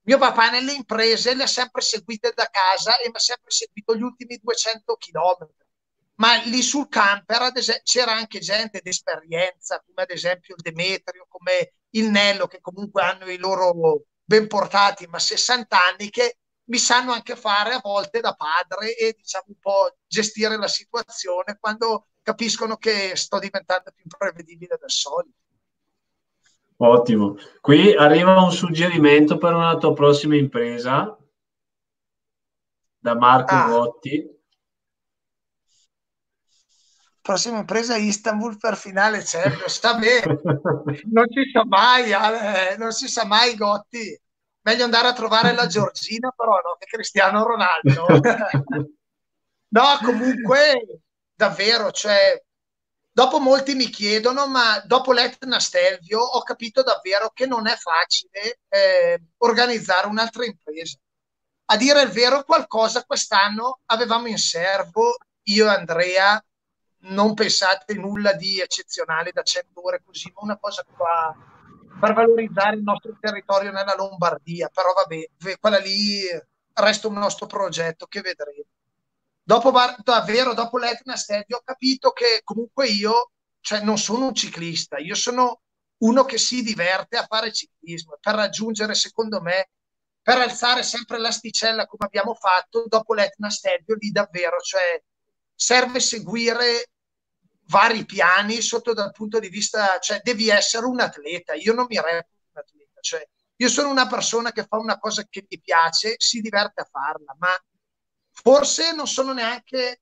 mio papà nelle imprese le ha sempre seguite da casa e mi ha sempre seguito gli ultimi duecento chilometri, ma lì sul camper c'era anche gente d'esperienza come ad esempio il Demetrio, come il Nello, che comunque hanno i loro ben portati ma sessanta anni, che mi sanno anche fare a volte da padre e diciamo un po' gestire la situazione quando capiscono che sto diventando più imprevedibile del solito. Ottimo. Qui arriva un suggerimento per una tua prossima impresa da Marco ah. Gotti. Prossima impresa Istanbul per finale, certo, sta bene. Non si sa mai, eh, non si sa mai, Gotti. Meglio andare a trovare la Giorgina, però, no? Che Cristiano Ronaldo. No, comunque, davvero, cioè, dopo molti mi chiedono, ma dopo l'Etna Stelvio ho capito davvero che non è facile eh, organizzare un'altra impresa. A dire il vero, qualcosa quest'anno avevamo in serbo, io e Andrea, non pensate nulla di eccezionale da cento ore così, ma una cosa qua per valorizzare il nostro territorio nella Lombardia, però vabbè, quella lì resta un nostro progetto che vedremo. Dopo, davvero, dopo l'Etna Stelvio ho capito che comunque io, cioè, non sono un ciclista, io sono uno che si diverte a fare ciclismo, per raggiungere, secondo me, per alzare sempre l'asticella come abbiamo fatto, dopo l'Etna Stelvio lì davvero, cioè, serve seguire vari piani sotto dal punto di vista, cioè devi essere un atleta, io non mi reputo un atleta, cioè io sono una persona che fa una cosa che mi piace, si diverte a farla, ma forse non sono neanche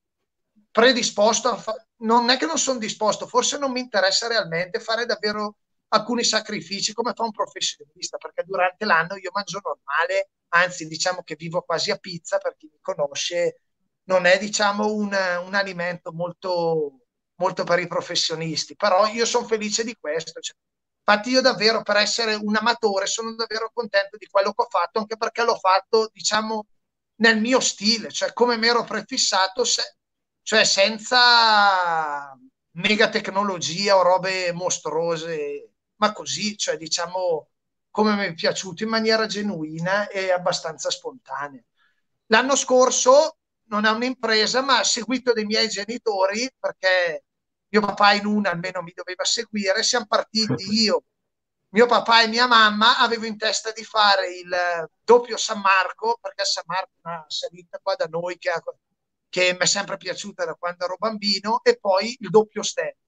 predisposto, a fa- non è che non sono disposto, forse non mi interessa realmente fare davvero alcuni sacrifici come fa un professionista, perché durante l'anno io mangio normale, anzi diciamo che vivo quasi a pizza, per chi mi conosce. Non è, diciamo, un, un alimento molto, molto per i professionisti, però io sono felice di questo. Cioè, infatti io davvero, per essere un amatore, sono davvero contento di quello che ho fatto, anche perché l'ho fatto, diciamo, nel mio stile, cioè come mi ero prefissato, se, cioè senza mega tecnologia o robe mostruose, ma così, cioè diciamo, come mi è piaciuto, in maniera genuina e abbastanza spontanea. L'anno scorso non è un'impresa, ma seguito dai miei genitori, perché mio papà in una almeno mi doveva seguire, siamo partiti io, mio papà e mia mamma, avevo in testa di fare il doppio San Marco, perché San Marco è una salita qua da noi che, che mi è sempre piaciuta da quando ero bambino, e poi il doppio Stelvio.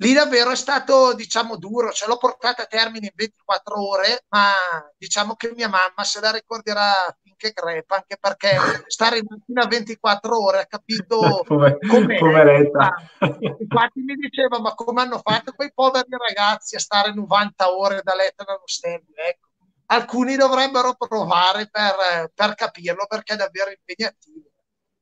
Lì davvero è stato, diciamo, duro, ce l'ho portata a termine in ventiquattro ore, ma diciamo che mia mamma se la ricorderà finché crepa, anche perché stare in mattina ventiquattro ore ha capito come poveretta. Infatti mi diceva, ma come hanno fatto quei poveri ragazzi a stare novanta ore da Letna allo Stelvio? Ecco, alcuni dovrebbero provare per, per capirlo, perché è davvero impegnativo.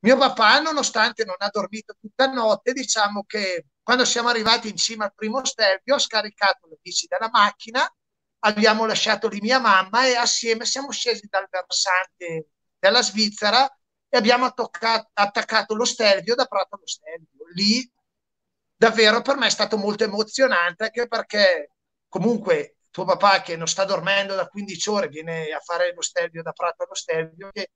Mio papà, nonostante non ha dormito tutta notte, diciamo che quando siamo arrivati in cima al primo Stelvio ho scaricato le bici dalla macchina, abbiamo lasciato lì mia mamma e assieme siamo scesi dal versante della Svizzera e abbiamo attaccato, attaccato lo Stelvio da Prato allo Stelvio. Lì davvero per me è stato molto emozionante, anche perché comunque tuo papà, che non sta dormendo da quindici ore, viene a fare lo Stelvio da Prato allo Stelvio, che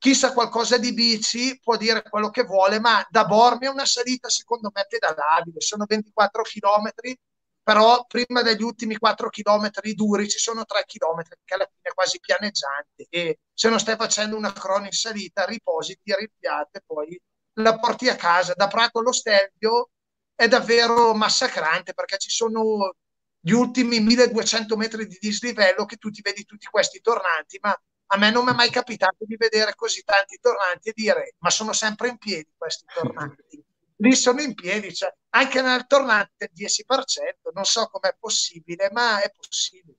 chissà qualcosa di bici, può dire quello che vuole, ma da Bormio è una salita secondo me pedalabile, sono ventiquattro chilometri, però prima degli ultimi quattro chilometri duri ci sono tre chilometri, che alla fine è quasi pianeggiante, e se non stai facendo una crono in salita, ripositi, ripiate, poi la porti a casa. Da Prato allo Stelvio è davvero massacrante, perché ci sono gli ultimi milleduecento metri di dislivello che tu ti vedi tutti questi tornanti, ma a me non mi è mai capitato di vedere così tanti tornanti e dire, ma sono sempre in piedi questi tornanti. Lì sono in piedi, cioè, anche nel tornante il dieci per cento, non so com'è possibile, ma è possibile.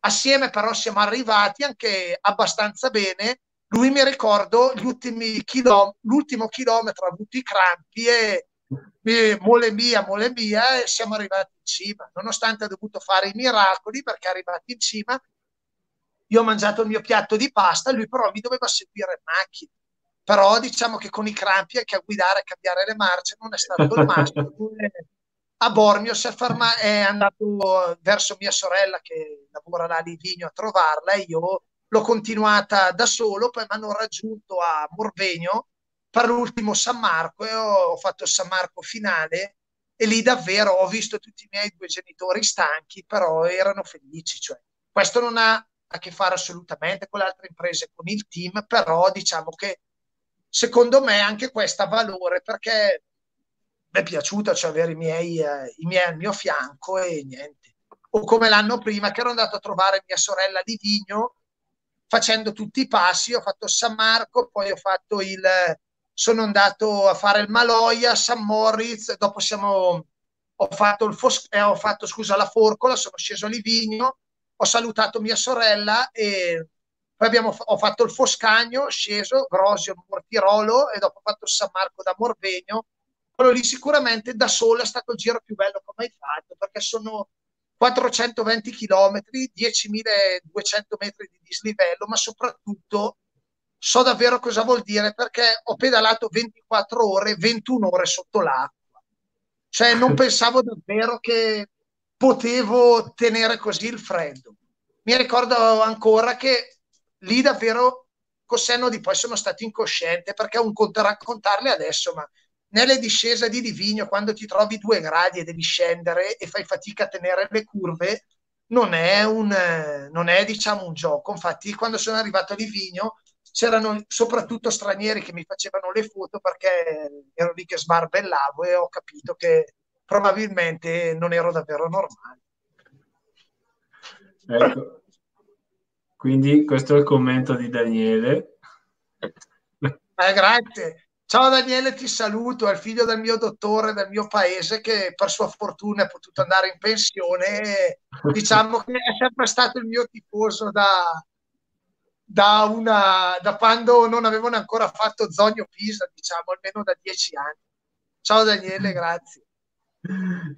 Assieme però siamo arrivati anche abbastanza bene. Lui, mi ricordo, gli ultimi chilom- l'ultimo chilometro ha avuto i crampi e eh, mole mia, mole mia, e siamo arrivati in cima. Nonostante ha dovuto fare i miracoli, perché è arrivati in cima, io ho mangiato il mio piatto di pasta, lui però mi doveva seguire in macchina. Però diciamo che con i crampi anche a guidare e cambiare le marce non è stato il massimo. A Bormio si è, ferma- è andato verso mia sorella che lavora là a Livigno a trovarla, e io l'ho continuata da solo, poi mi hanno raggiunto a Morbegno per l'ultimo San Marco e ho fatto il San Marco finale, e lì davvero ho visto tutti i miei due genitori stanchi, però erano felici. Cioè, questo non ha a che fare assolutamente con le altre imprese, con il team, però diciamo che secondo me anche questa ha valore, perché mi è piaciuta, cioè avere i miei, eh, i miei al mio fianco, e niente, o come l'anno prima che ero andato a trovare mia sorella di Vigno, facendo tutti i passi, ho fatto San Marco, poi ho fatto il sono andato a fare il Maloja, San Moritz, dopo siamo ho fatto il Fos- eh, ho fatto scusa la Forcola, sono sceso a Livigno, ho salutato mia sorella e poi abbiamo f- ho fatto il Foscagno, sceso Grosio, Mortirolo, e dopo ho fatto San Marco da Morbegno. Quello lì sicuramente da solo è stato il giro più bello che ho mai fatto, perché sono quattrocentoventi chilometri, diecimiladuecento metri di dislivello, ma soprattutto so davvero cosa vuol dire, perché ho pedalato ventiquattro ore, ventuno ore sotto l'acqua. Cioè non pensavo davvero che potevo tenere così il freddo. Mi ricordo ancora che lì davvero, col senno di poi, sono stato incosciente, perché è un conto raccontarle adesso, ma nelle discese di Livigno, quando ti trovi due gradi e devi scendere e fai fatica a tenere le curve, non è, un, non è diciamo un gioco. Infatti quando sono arrivato a Livigno c'erano soprattutto stranieri che mi facevano le foto, perché ero lì che sbarbellavo, e ho capito che probabilmente non ero davvero normale. Ecco. Quindi questo è il commento di Daniele. Eh, grazie. Ciao Daniele, ti saluto, è il figlio del mio dottore del mio paese che per sua fortuna è potuto andare in pensione. Diciamo che è sempre stato il mio tifoso da, da, una, da quando non avevano ancora fatto Zogno Pisa, diciamo, almeno da dieci anni. Ciao Daniele, grazie.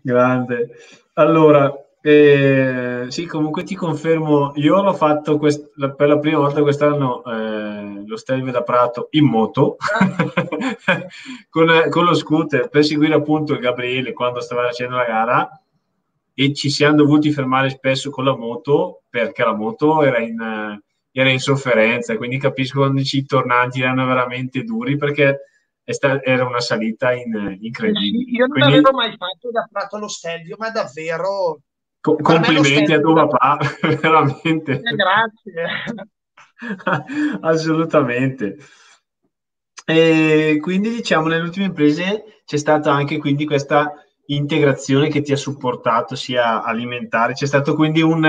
Grande. Allora, eh, sì, comunque ti confermo, io l'ho fatto quest- la, per la prima volta quest'anno, eh, lo Stelvio da Prato in moto con, con lo scooter, per seguire appunto il Gabriele quando stava facendo la gara, e ci siamo dovuti fermare spesso con la moto, perché la moto era in, era in sofferenza, quindi capisco quando i tornanti erano veramente duri, perché era una salita in, incredibile. Io non quindi, avevo mai fatto da Prato lo Stelvio, ma davvero... Co- complimenti a tuo papà, veramente. Grazie. Assolutamente. E quindi diciamo nelle ultime imprese c'è stata anche quindi questa integrazione che ti ha supportato sia alimentare, c'è stato quindi un,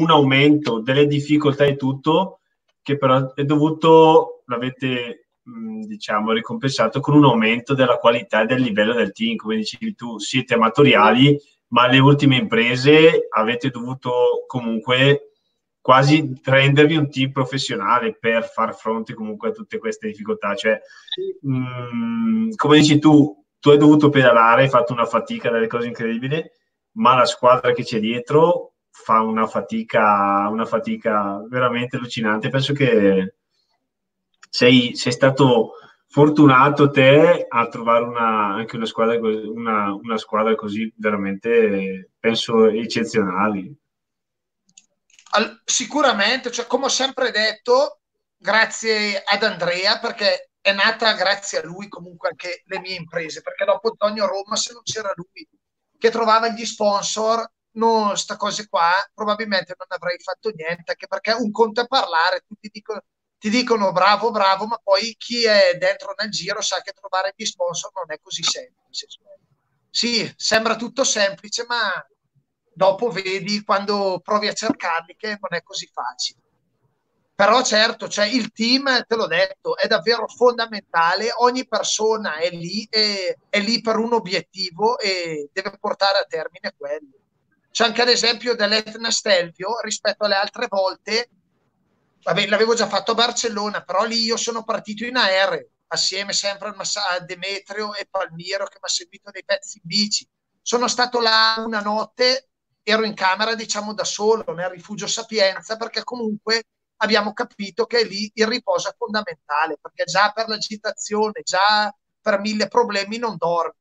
un aumento delle difficoltà e tutto, che però è dovuto, l'avete diciamo ricompensato con un aumento della qualità e del livello del team, come dicevi tu, siete amatoriali, ma le ultime imprese avete dovuto comunque quasi rendervi un team professionale per far fronte comunque a tutte queste difficoltà. Cioè, mh, come dici tu, tu hai dovuto pedalare, hai fatto una fatica, delle cose incredibili, ma la squadra che c'è dietro fa una fatica, una fatica veramente allucinante. Penso che sei, sei stato fortunato te a trovare una, anche una squadra, una, una squadra così veramente, penso, eccezionali. All, sicuramente, cioè, come ho sempre detto, grazie ad Andrea, perché è nata grazie a lui comunque anche le mie imprese, perché dopo Zogno Roma, se non c'era lui che trovava gli sponsor, no, sta cose qua probabilmente non avrei fatto niente, anche perché un conto è parlare, tutti dicono ti dicono bravo, bravo, ma poi chi è dentro nel giro sa che trovare gli sponsor non è così semplice. Sì, sembra tutto semplice, ma dopo vedi quando provi a cercarli che non è così facile. Però certo, cioè, il team, te l'ho detto, è davvero fondamentale, ogni persona è lì, e, è lì per un obiettivo e deve portare a termine quello. C'è anche ad esempio dell'Etna Stelvio, rispetto alle altre volte, vabbè, l'avevo già fatto a Barcellona, però lì io sono partito in aereo, assieme sempre a Demetrio e Palmiro, che mi ha seguito dei pezzi in bici. Sono stato là una notte, ero in camera, diciamo, da solo, nel rifugio Sapienza, perché comunque abbiamo capito che lì il riposo è fondamentale, perché già per l'agitazione, già per mille problemi non dormi,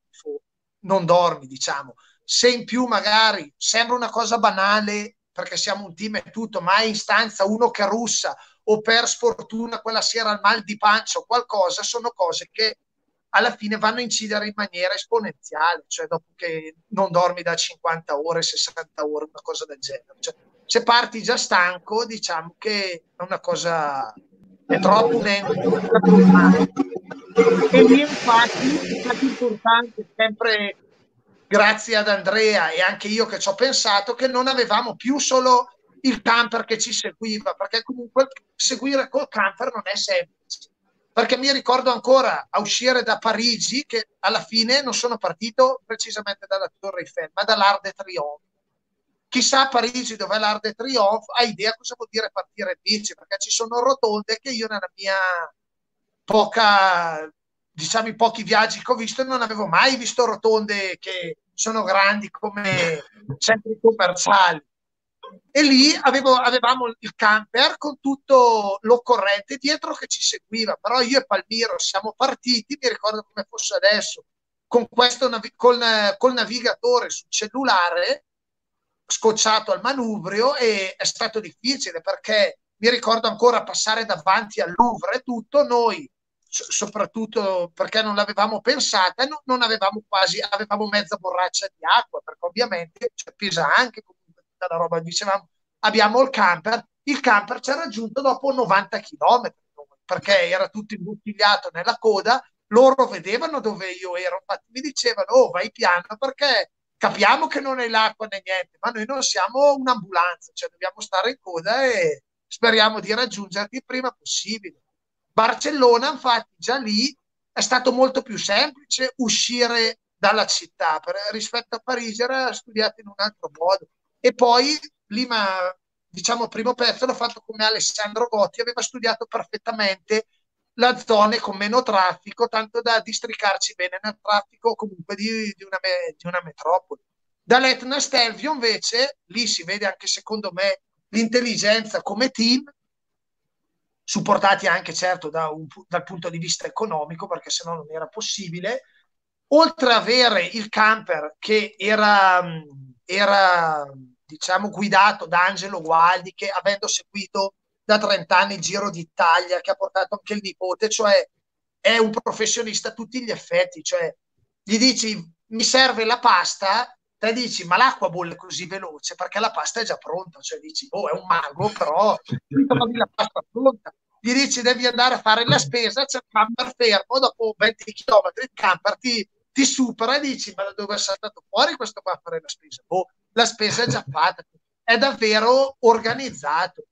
non dormi, diciamo. Se in più magari sembra una cosa banale, perché siamo un team e tutto, ma è in stanza uno che russa, o per sfortuna quella sera il mal di pancia o qualcosa, sono cose che alla fine vanno a incidere in maniera esponenziale, cioè dopo che non dormi da cinquanta ore, sessanta ore, una cosa del genere. Cioè, se parti già stanco, diciamo che è una cosa è troppo un'entrata. E lì infatti è stato importante sempre grazie ad Andrea e anche io che ci ho pensato, che non avevamo più solo il camper che ci seguiva, perché comunque seguire col camper non è semplice, perché mi ricordo ancora a uscire da Parigi, che alla fine non sono partito precisamente dalla Torre Eiffel, ma dall'Arc de Triomphe. Chissà a Parigi dov'è l'Arc de Triomphe, ha idea cosa vuol dire partire in bici, perché ci sono rotonde che io nella mia poca, diciamo i pochi viaggi che ho visto, non avevo mai visto rotonde che sono grandi come centri commerciali. E lì avevo, avevamo il camper con tutto l'occorrente dietro che ci seguiva, però io e Palmiro siamo partiti, mi ricordo come fosse adesso, con questo navi- col, col navigatore sul cellulare, scocciato al manubrio, e è stato difficile perché mi ricordo ancora passare davanti al Louvre e tutto, noi soprattutto perché non l'avevamo pensata, no, non avevamo quasi, avevamo mezza borraccia di acqua, perché ovviamente cioè, Pisa anche comunque tutta la roba, dicevamo abbiamo il camper, il camper ci ha raggiunto dopo novanta chilometri perché era tutto imbottigliato nella coda, loro vedevano dove io ero, infatti mi dicevano oh vai piano perché capiamo che non è l'acqua né niente, ma noi non siamo un'ambulanza, cioè dobbiamo stare in coda e speriamo di raggiungerti il prima possibile. Barcellona, infatti, già lì è stato molto più semplice uscire dalla città, per, rispetto a Parigi era studiato in un altro modo. E poi, lì, ma, diciamo, il primo pezzo l'ho fatto come Alessandro Gotti, aveva studiato perfettamente la zona con meno traffico, tanto da districarci bene nel traffico comunque di, di, una, me, di una metropoli. Dall'Etna a Stelvio invece lì si vede anche secondo me l'intelligenza come team, supportati anche certo da un, dal punto di vista economico, perché se no non era possibile, oltre ad avere il camper che era, era diciamo guidato da Angelo Gualdi, che avendo seguito da trent'anni il Giro d'Italia, che ha portato anche il nipote, cioè è un professionista a tutti gli effetti, cioè gli dici mi serve la pasta, te dici ma l'acqua bolle così veloce perché la pasta è già pronta, cioè dici oh è un mago, però la pasta pronta, gli dici devi andare a fare la spesa, c'è il camper fermo, dopo venti chilometri il camper ti, ti supera e dici ma da dove è saltato fuori questo qua a fare la spesa, boh, la spesa è già fatta, è davvero organizzato.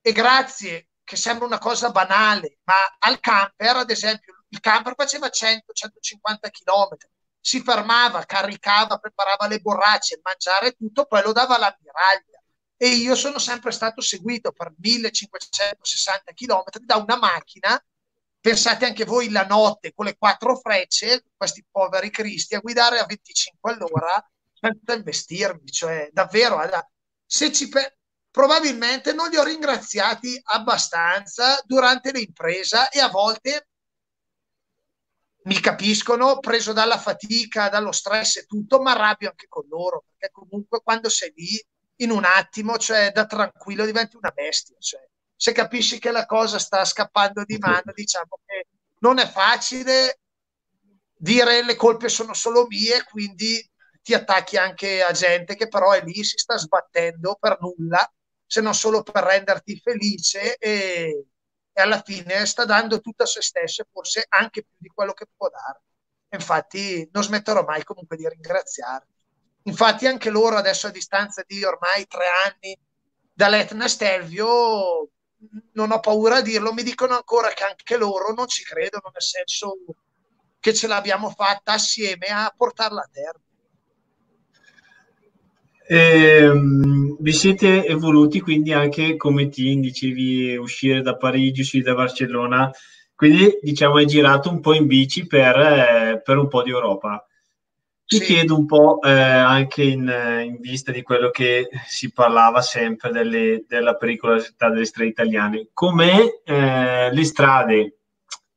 E grazie, che sembra una cosa banale, ma al camper, ad esempio, il camper faceva cento centocinquanta chilometri, si fermava, caricava, preparava le borracce, il mangiare tutto, poi lo dava all'ammiraglia. E io sono sempre stato seguito per millecinquecentosessanta chilometri da una macchina, pensate anche voi la notte, con le quattro frecce, questi poveri cristi, a guidare a venticinque all'ora senza investirmi, cioè davvero, se ci pe- probabilmente non li ho ringraziati abbastanza durante l'impresa, e a volte mi capiscono, preso dalla fatica, dallo stress e tutto, ma arrabbio anche con loro, perché comunque quando sei lì in un attimo, cioè da tranquillo diventi una bestia, cioè se capisci che la cosa sta scappando di mano, diciamo che non è facile dire le colpe sono solo mie, quindi ti attacchi anche a gente che però è lì, si sta sbattendo per nulla, se non solo per renderti felice, e, e alla fine sta dando tutto a se stesso, forse anche più di quello che può dare. Infatti non smetterò mai comunque di ringraziarli. Infatti anche loro adesso, a distanza di ormai tre anni dall'Etna Stelvio, non ho paura a dirlo, mi dicono ancora che anche loro non ci credono, nel senso che ce l'abbiamo fatta assieme a portarla a terra. Eh, vi siete evoluti quindi anche come team, dicevi uscire da Parigi, uscire da Barcellona, quindi diciamo hai girato un po' in bici per, eh, per un po' di Europa. Ti sì. chiedo un po' eh, anche in, in vista di quello che si parlava sempre delle, della pericolosità delle strade italiane, come eh, le strade,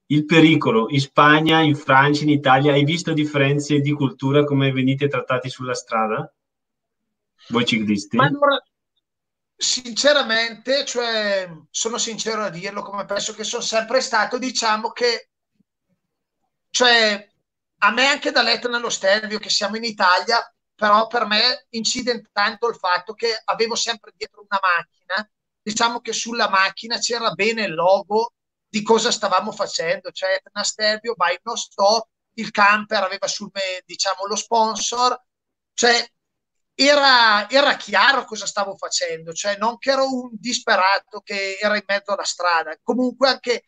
il pericolo in Spagna, in Francia, in Italia, hai visto differenze di cultura, come venite trattati sulla strada? Voi ciclisti? Ma allora, sinceramente, cioè, sono sincero a dirlo, come penso che sono sempre stato, diciamo che cioè, a me anche dall'Etna allo Stelvio, che siamo in Italia, però per me incide tanto il fatto che avevo sempre dietro una macchina, diciamo che sulla macchina c'era bene il logo di cosa stavamo facendo, cioè Etna Stelvio, by no stop, il camper aveva sul me, diciamo, lo sponsor, Cioè, era, era chiaro cosa stavo facendo, cioè non che ero un disperato che era in mezzo alla strada. Comunque anche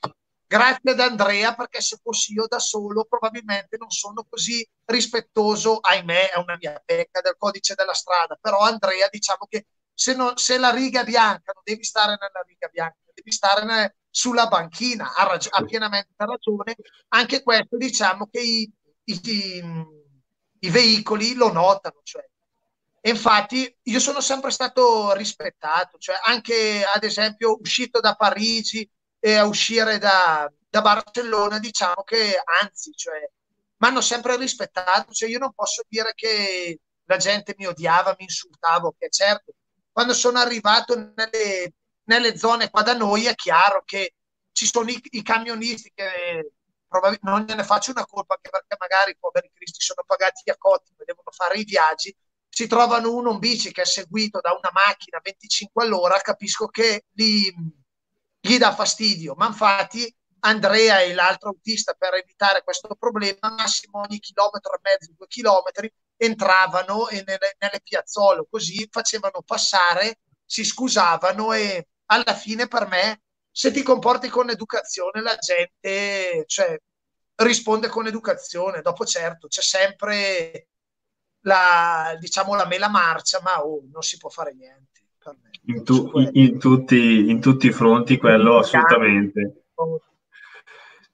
grazie ad Andrea, perché se fossi io da solo probabilmente non sono così rispettoso, ahimè è una mia pecca, del codice della strada, però Andrea, diciamo che se, non, se la riga è bianca non devi stare nella riga bianca, devi stare nel, sulla banchina, ha, rag- ha pienamente ragione. Anche questo, diciamo che i, i, i, i veicoli lo notano, cioè. E infatti io sono sempre stato rispettato, cioè anche ad esempio uscito da Parigi e a uscire da, da Barcellona, diciamo che anzi, cioè, mi hanno sempre rispettato, cioè io non posso dire che la gente mi odiava, mi insultava, che certo, quando sono arrivato nelle, nelle zone qua da noi è chiaro che ci sono i, i camionisti che probabilmente non gliene faccio una colpa, anche perché magari i poveri cristi sono pagati a cotti, devono fare i viaggi, si trovano uno, un bici che è seguito da una macchina a venticinque all'ora, capisco che li... gli dà fastidio, ma infatti Andrea e l'altro autista, per evitare questo problema, massimo ogni chilometro e mezzo, due chilometri, entravano e nelle, nelle piazzole, così facevano passare, si scusavano, e alla fine per me, se ti comporti con educazione, la gente, cioè, risponde con educazione. Dopo certo c'è sempre la, diciamo, la mela marcia, ma oh, non si può fare niente. In, tu, in, tutti, in tutti i fronti, quello assolutamente.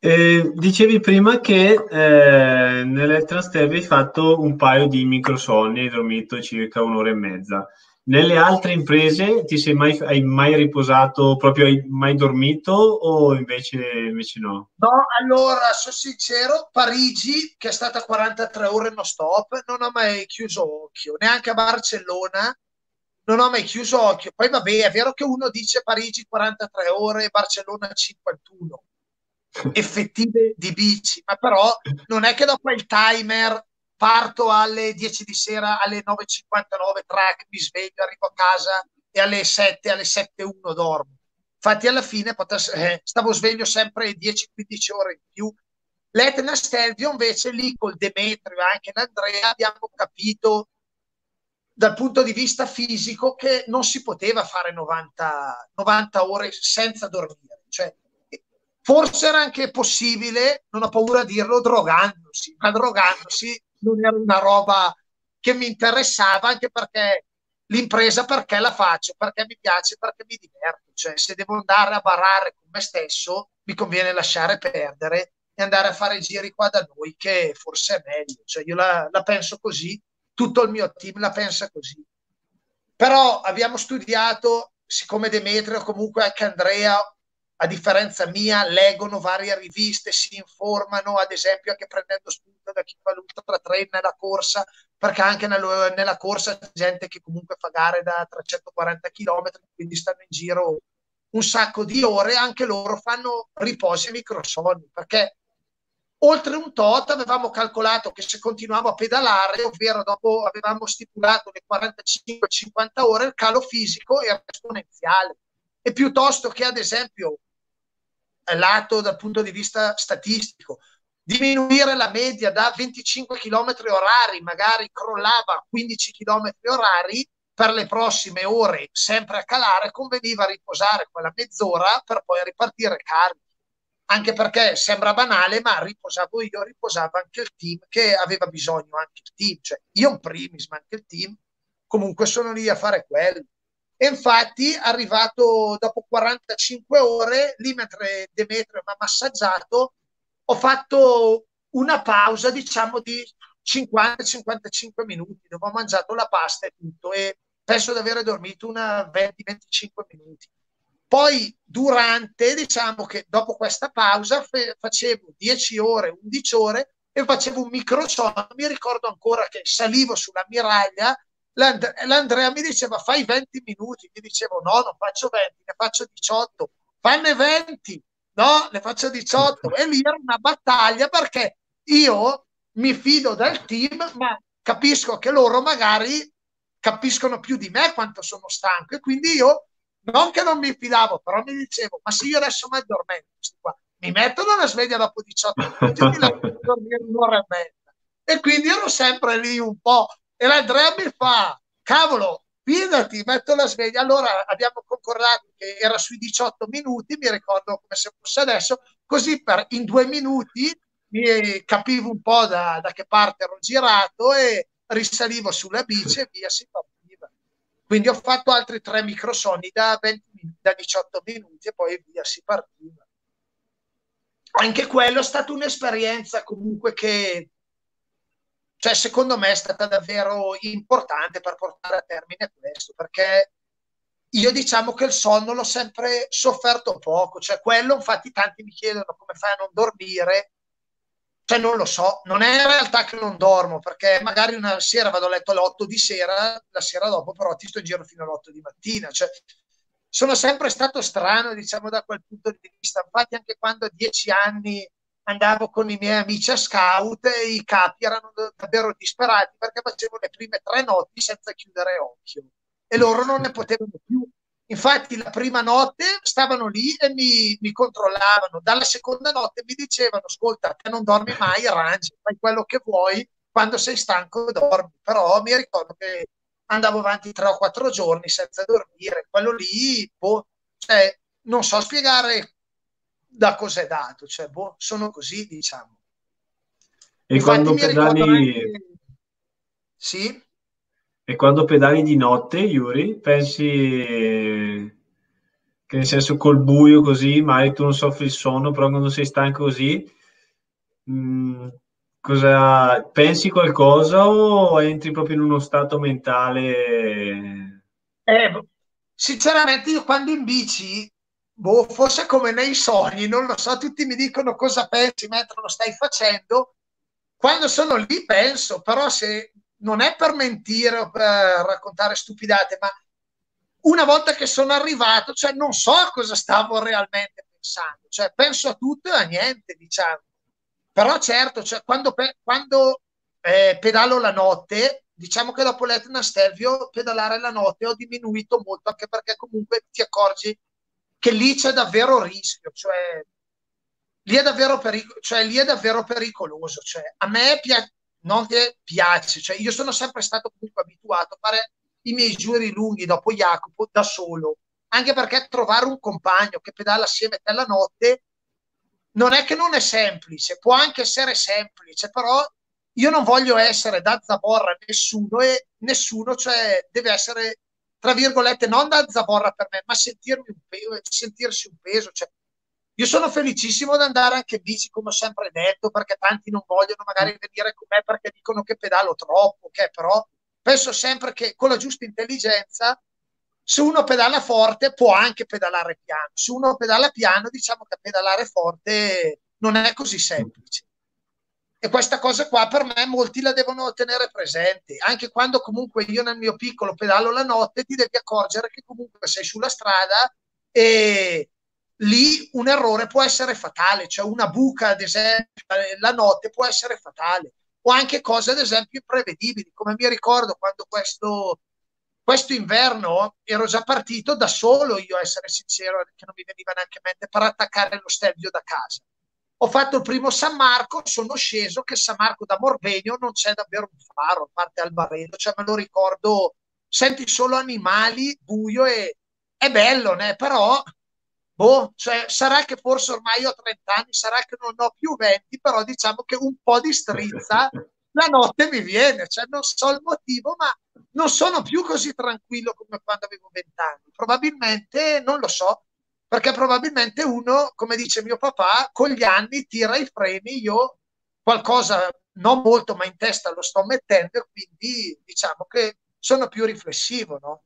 E dicevi prima che eh, nelle Trastevere hai fatto un paio di microsonni, hai dormito circa un'ora e mezza. Nelle altre imprese ti sei mai, hai mai riposato, proprio hai mai dormito, o invece, invece no? No, allora, sono sincero, Parigi, che è stata quarantatré ore non stop, non ho mai chiuso occhio, neanche a Barcellona non ho mai chiuso occhio. Poi vabbè, è vero che uno dice Parigi quarantatré ore, Barcellona cinquantuno effettive di bici, ma però non è che dopo il timer parto alle dieci di sera, alle nove e cinquantanove track, mi sveglio, arrivo a casa e alle sette, alle sette e uno dormo. Infatti alla fine potes- eh, stavo sveglio sempre dieci quindici ore in più. L'Etna Stelvio invece lì col Demetrio e anche l'Andrea abbiamo capito dal punto di vista fisico che non si poteva fare novanta ore senza dormire. Cioè, forse era anche possibile, non ho paura a dirlo, drogandosi, ma drogandosi non era una roba che mi interessava, anche perché l'impresa, perché la faccio, perché mi piace, perché mi diverto. Cioè, se devo andare a barare con me stesso, mi conviene lasciare perdere e andare a fare giri qua da noi, che forse è meglio. Cioè, io la, la penso così. Tutto il mio team la pensa così. Però abbiamo studiato, siccome Demetrio, comunque anche Andrea, a differenza mia, leggono varie riviste, si informano, ad esempio anche prendendo spunto da chi fa l'ultra trail nella corsa, perché anche nella, nella corsa c'è gente che comunque fa gare da trecentoquaranta chilometri, quindi stanno in giro un sacco di ore, anche loro fanno riposi e microsonni, perché oltre un tot avevamo calcolato che se continuavamo a pedalare, ovvero dopo avevamo stipulato le quarantacinque cinquanta ore, il calo fisico era esponenziale. E piuttosto che, ad esempio, lato dal punto di vista statistico, diminuire la media da venticinque chilometri orari, magari crollava a quindici chilometri orari, per le prossime ore sempre a calare, conveniva riposare quella mezz'ora per poi ripartire carico. Anche perché sembra banale, ma riposavo io, riposava anche il team, che aveva bisogno anche il team, cioè io in primis, ma anche il team, comunque sono lì a fare quello. E infatti, arrivato dopo quarantacinque ore, lì mentre Demetrio mi ha massaggiato, ho fatto una pausa, diciamo, di cinquanta cinquantacinque minuti, dove ho mangiato la pasta e tutto, e penso di aver dormito una venti venticinque minuti. Poi durante, diciamo che dopo questa pausa fe- facevo dieci ore, undici ore e facevo un microsonno. Mi ricordo ancora che salivo sulla miraglia, l'And- l'Andrea mi diceva fai venti minuti, mi dicevo no, non faccio venti, ne faccio diciotto, fanne venti, no, ne faccio diciotto, e lì era una battaglia perché io mi fido del team, ma capisco che loro magari capiscono più di me quanto sono stanco, e quindi io non che non mi fidavo, però mi dicevo, ma se io adesso mi addormento, qua, mi mettono la sveglia dopo diciotto minuti e mi lascio dormire un'ora e mezza. E quindi ero sempre lì un po' e l'Andrea mi fa: cavolo, fidati, metto la sveglia. Allora abbiamo concordato che era sui diciotto minuti, mi ricordo come se fosse adesso, così per, in due minuti mi capivo un po' da, da che parte ero girato e risalivo sulla bici e via si partiva. Quindi ho fatto altri tre microsonni da, venti, da diciotto minuti e poi via si partiva. Anche quello è stata un'esperienza comunque che, cioè, secondo me è stata davvero importante per portare a termine questo, perché io diciamo che il sonno l'ho sempre sofferto poco, cioè quello, infatti tanti mi chiedono come fai a non dormire, cioè non lo so, non è in realtà che non dormo, perché magari una sera vado a letto alle otto di sera, la sera dopo però ti sto in giro fino alle otto di mattina, cioè sono sempre stato strano, diciamo, da quel punto di vista. Infatti anche quando a dieci anni andavo con i miei amici a scout, e i capi erano davvero disperati perché facevo le prime tre notti senza chiudere occhio e loro non ne potevano più. Infatti la prima notte stavano lì e mi, mi controllavano, dalla seconda notte mi dicevano: ascolta, te non dormi mai, arrangi, fai quello che vuoi, quando sei stanco dormi. Però mi ricordo che andavo avanti tre o quattro giorni senza dormire, quello lì, boh, cioè, non so spiegare da cos'è dato, cioè, boh, sono così, diciamo. E infatti quando pedali anche... Sì? E quando pedali di notte, Yuri, pensi che, nel senso, col buio così, magari tu non soffri il sonno, però quando sei stanco così... Mh... Cosa pensi, qualcosa, o entri proprio in uno stato mentale? Eh, sinceramente io quando in bici, boh, forse come nei sogni, non lo so, tutti mi dicono cosa pensi mentre lo stai facendo. Quando sono lì penso, però se non è per mentire o per raccontare stupidate, ma una volta che sono arrivato, cioè non so a cosa stavo realmente pensando, cioè penso a tutto e a niente, diciamo. Però certo, cioè, quando, pe quando eh, pedalo la notte, diciamo che dopo l'Etna Stelvio, pedalare la notte ho diminuito molto, anche perché comunque ti accorgi che lì c'è davvero rischio, cioè lì è davvero, peric cioè, lì è davvero pericoloso. Cioè, a me non che piace, cioè, io sono sempre stato comunque abituato a fare i miei giri lunghi dopo Jacopo da solo, anche perché trovare un compagno che pedala assieme a te la notte non è che non è semplice, può anche essere semplice, però io non voglio essere da zavorra a nessuno e nessuno, cioè, deve essere, tra virgolette, non da zavorra per me, ma sentirmi un peso, sentirsi un peso. Cioè, io sono felicissimo di andare anche in bici, come ho sempre detto, perché tanti non vogliono magari venire con me perché dicono che pedalo troppo, che però penso sempre che con la giusta intelligenza, se uno pedala forte può anche pedalare piano, se uno pedala piano diciamo che pedalare forte non è così semplice, e questa cosa qua per me molti la devono tenere presente, anche quando comunque io nel mio piccolo pedalo la notte ti devi accorgere che comunque sei sulla strada e lì un errore può essere fatale, cioè una buca ad esempio la notte può essere fatale, o anche cose ad esempio imprevedibili, come mi ricordo quando questo... Questo inverno ero già partito da solo, io a essere sincero, che non mi veniva neanche a mente, per attaccare lo Stelvio da casa. Ho fatto il primo San Marco, sono sceso, che San Marco da Morbegno non c'è davvero un faro, a parte Albaredo, cioè me lo ricordo, senti solo animali, buio, e è bello, né? Però, boh, cioè, sarà che forse ormai ho trent'anni, sarà che non ho più venti, però diciamo che un po' di strizza la notte mi viene, cioè non so il motivo, ma non sono più così tranquillo come quando avevo vent'anni, probabilmente, non lo so, perché probabilmente uno, come dice mio papà, con gli anni tira i freni, io qualcosa, non molto, ma in testa lo sto mettendo, quindi diciamo che sono più riflessivo, no?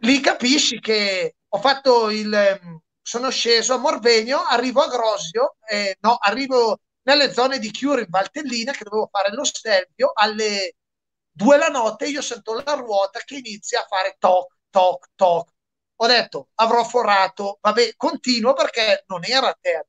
Lì capisci che ho fatto il... sono sceso a Morbegno, arrivo a Grosio, eh, no, arrivo... nelle zone di Chiuri in Valtellina, che dovevo fare lo Stelvio, alle due la notte io sento la ruota che inizia a fare toc, toc, toc. Ho detto, avrò forato, vabbè, continuo perché non era a terra.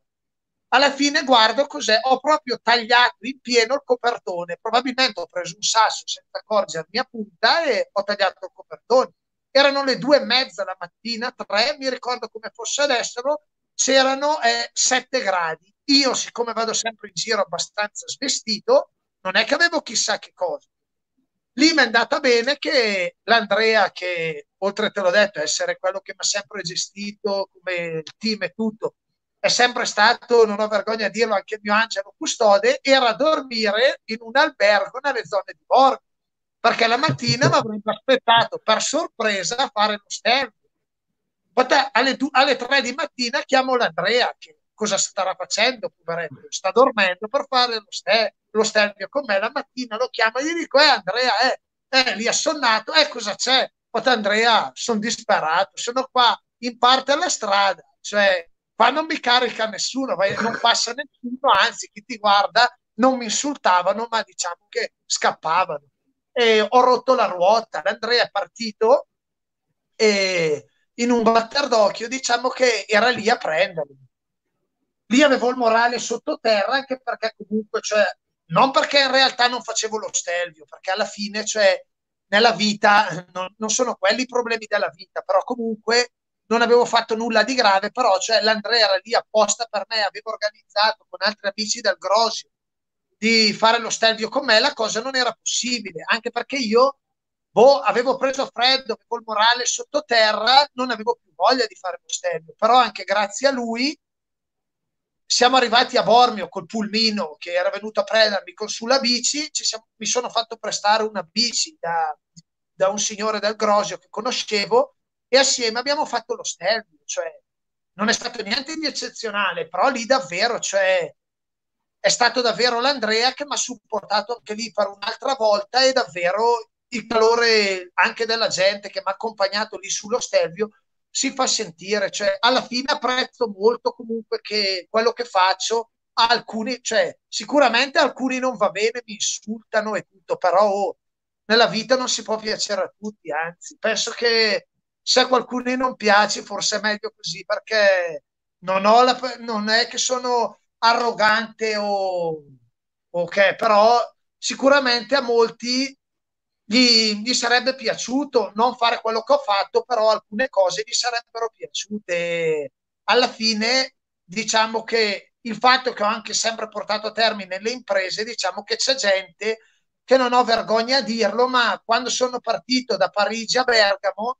Alla fine guardo cos'è, ho proprio tagliato in pieno il copertone, probabilmente ho preso un sasso senza accorgermi a punta e ho tagliato il copertone. Erano le due e mezza la mattina, tre, mi ricordo come fosse adesso, c'erano eh, sette gradi. Io, siccome vado sempre in giro abbastanza svestito, non è che avevo chissà che cosa. Lì mi è andata bene che l'Andrea, che oltre te l'ho detto, essere quello che mi ha sempre gestito come team e tutto, è sempre stato, non ho vergogna a dirlo, anche il mio angelo custode, era a dormire in un albergo nelle zone di Borgo, perché la mattina mi avrebbe aspettato per sorpresa a fare lo Stelvio. Alle, alle tre di mattina chiamo l'Andrea, che cosa starà facendo, poveretto? Sta dormendo per fare lo Stelvio. Lo Stelvio con me la mattina lo chiama e gli dico: eh Andrea, eh, eh lì assonnato, eh cosa c'è? Ho detto: Andrea, sono disperato, sono qua in parte alla strada, cioè qua non mi carica nessuno, non passa nessuno, anzi chi ti guarda non mi insultavano, ma diciamo che scappavano, e ho rotto la ruota. L'Andrea è partito e in un batter d'occhio diciamo che era lì a prenderlo. Lì avevo il morale sottoterra, anche perché comunque, cioè, non perché in realtà non facevo lo Stelvio, perché alla fine, cioè, nella vita non, non sono quelli i problemi della vita, però comunque non avevo fatto nulla di grave, però, cioè, l'Andrea era lì apposta per me, avevo organizzato con altri amici del Grosio di fare lo Stelvio con me, la cosa non era possibile, anche perché io boh, avevo preso freddo, avevo il morale sottoterra, non avevo più voglia di fare lo Stelvio, però anche grazie a lui siamo arrivati a Bormio col pulmino che era venuto a prendermi con sulla bici. Ci siamo, mi sono fatto prestare una bici da, da un signore del Grosio che conoscevo e assieme abbiamo fatto lo Stelvio. Cioè, non è stato niente di eccezionale, però lì davvero, cioè, è stato davvero l'Andrea che mi ha supportato anche lì per un'altra volta, e davvero il calore anche della gente che mi ha accompagnato lì sullo Stelvio si fa sentire. Cioè, alla fine apprezzo molto comunque che quello che faccio, alcuni, cioè, sicuramente alcuni non va bene, mi insultano e tutto, però oh, nella vita non si può piacere a tutti, anzi penso che se a qualcuno non piace forse è meglio così, perché non, ho la, non è che sono arrogante o ok, però sicuramente a molti Gli, gli sarebbe piaciuto non fare quello che ho fatto, però alcune cose gli sarebbero piaciute. Alla fine diciamo che il fatto che ho anche sempre portato a termine le imprese, diciamo che c'è gente che, non ho vergogna a dirlo, ma quando sono partito da Parigi a Bergamo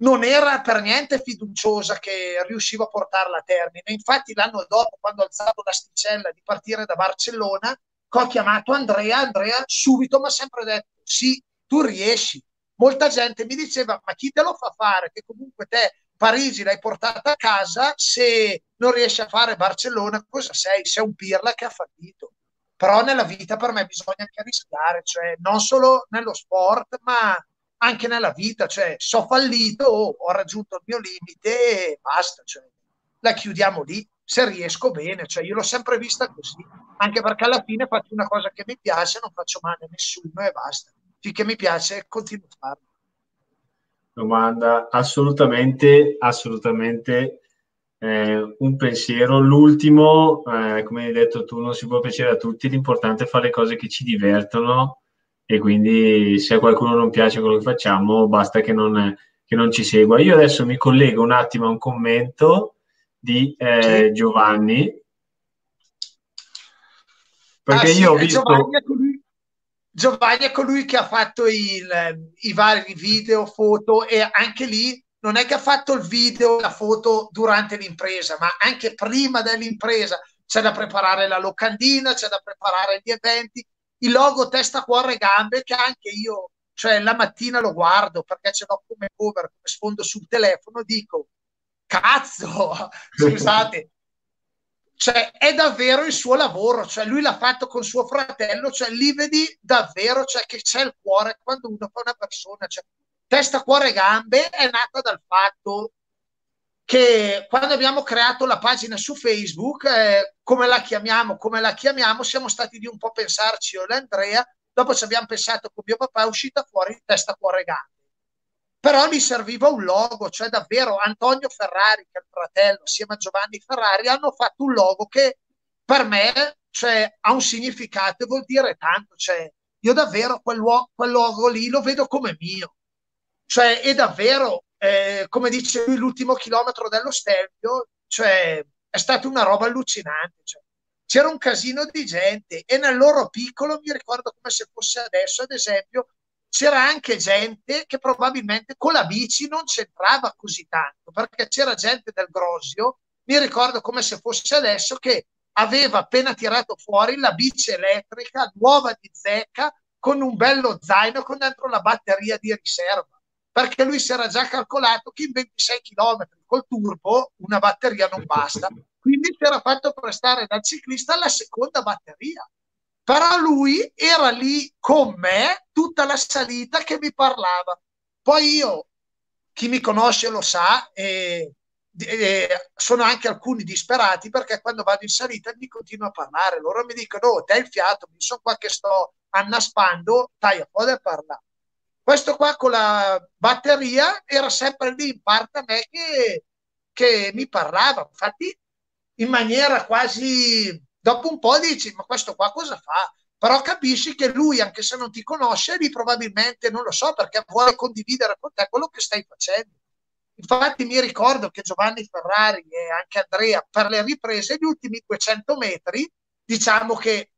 non era per niente fiduciosa che riuscivo a portarla a termine. Infatti l'anno dopo, quando alzavo l'asticella di partire da Barcellona, ho chiamato Andrea, Andrea subito mi ha sempre detto: sì, tu riesci. Molta gente mi diceva: ma chi te lo fa fare, che comunque te Parigi l'hai portata a casa, se non riesci a fare Barcellona cosa sei? Sei un pirla che ha fallito. Però nella vita per me bisogna anche rischiare, cioè non solo nello sport ma anche nella vita, cioè so fallito, oh, ho raggiunto il mio limite e basta, cioè la chiudiamo lì, se riesco bene, cioè io l'ho sempre vista così, anche perché alla fine faccio una cosa che mi piace, non faccio male a nessuno e basta. Finché mi piace continuo a farlo. Domanda assolutamente assolutamente eh, un pensiero, l'ultimo, eh, come hai detto tu, non si può piacere a tutti, l'importante è fare le cose che ci divertono, e quindi se a qualcuno non piace quello che facciamo basta che non, che non ci segua. Io adesso mi collego un attimo a un commento di eh, Giovanni, perché ah, sì, io ho visto Giovanni è colui, Giovanni è colui che ha fatto il, i vari video, foto, e anche lì non è che ha fatto il video, la foto durante l'impresa, ma anche prima dell'impresa c'è da preparare la locandina, c'è da preparare gli eventi, il logo testa, cuore e gambe, che anche io, cioè, la mattina lo guardo perché ce l'ho come cover, come sfondo sul telefono, dico cazzo, scusate, cioè è davvero il suo lavoro, cioè lui l'ha fatto con suo fratello, cioè lì vedi davvero, cioè, che c'è il cuore quando uno fa una persona, cioè testa, cuore e gambe è nata dal fatto che quando abbiamo creato la pagina su Facebook, eh, come la chiamiamo, come la chiamiamo, siamo stati di un po' pensarci io e Andrea, dopo ci abbiamo pensato con mio papà, è uscita fuori testa, cuore e gambe. Però gli serviva un logo, cioè davvero Antonio Ferrari, che è il fratello, assieme a Giovanni Ferrari, hanno fatto un logo che per me, cioè, ha un significato e vuol dire tanto. Cioè, io davvero quel, luogo, quel logo lì lo vedo come mio. Cioè, è davvero, eh, come dice lui, l'ultimo chilometro dello Stelvio, cioè, è stata una roba allucinante. Cioè, c'era un casino di gente e nel loro piccolo, mi ricordo come se fosse adesso, ad esempio, c'era anche gente che probabilmente con la bici non c'entrava così tanto, perché c'era gente del Grosio, mi ricordo come se fosse adesso, che aveva appena tirato fuori la bici elettrica nuova di zecca con un bello zaino con dentro la batteria di riserva, perché lui si era già calcolato che in ventisei chilometri col turbo una batteria non basta, quindi si era fatto prestare dal ciclista la seconda batteria. Però lui era lì con me tutta la salita che mi parlava. Poi io, chi mi conosce lo sa, e, e sono anche alcuni disperati perché quando vado in salita mi continuo a parlare. Loro mi dicono, oh, dai il fiato, mi sono qua che sto annaspando, dai un po' da parlare. Questo qua con la batteria era sempre lì in parte a me che, che mi parlava. Infatti in maniera quasi... Dopo un po' dici, ma questo qua cosa fa? Però capisci che lui, anche se non ti conosce, lì probabilmente, non lo so, perché vuole condividere con te quello che stai facendo. Infatti mi ricordo che Giovanni Ferrari e anche Andrea, per le riprese, gli ultimi duecento metri, diciamo che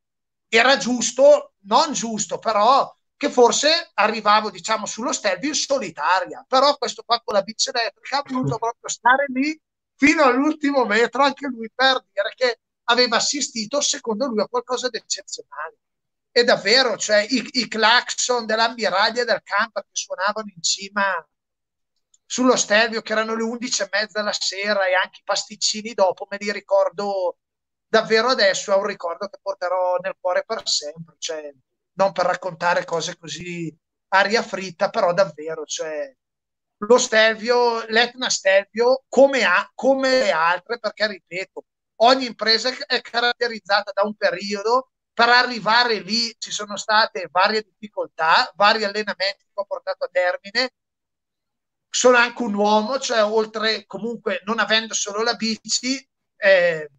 era giusto, non giusto, però che forse arrivavo, diciamo, sullo Stelvio in solitaria. Però questo qua con la bici elettrica ha voluto proprio stare lì fino all'ultimo metro, anche lui, per dire che aveva assistito, secondo lui, a qualcosa di eccezionale. E davvero, cioè, i, i clacson dell'ammiraglia e del camper che suonavano in cima sullo Stelvio, che erano le undici e mezza la sera, e anche i pasticcini dopo, me li ricordo davvero adesso, è un ricordo che porterò nel cuore per sempre, cioè, non per raccontare cose così aria fritta, però davvero, cioè, lo Stelvio, l'Etna Stelvio, come, ha, come le altre, perché, ripeto, ogni impresa è caratterizzata da un periodo, per arrivare lì ci sono state varie difficoltà, vari allenamenti che ho portato a termine. Sono anche un uomo, cioè oltre comunque non avendo solo la bici, eh,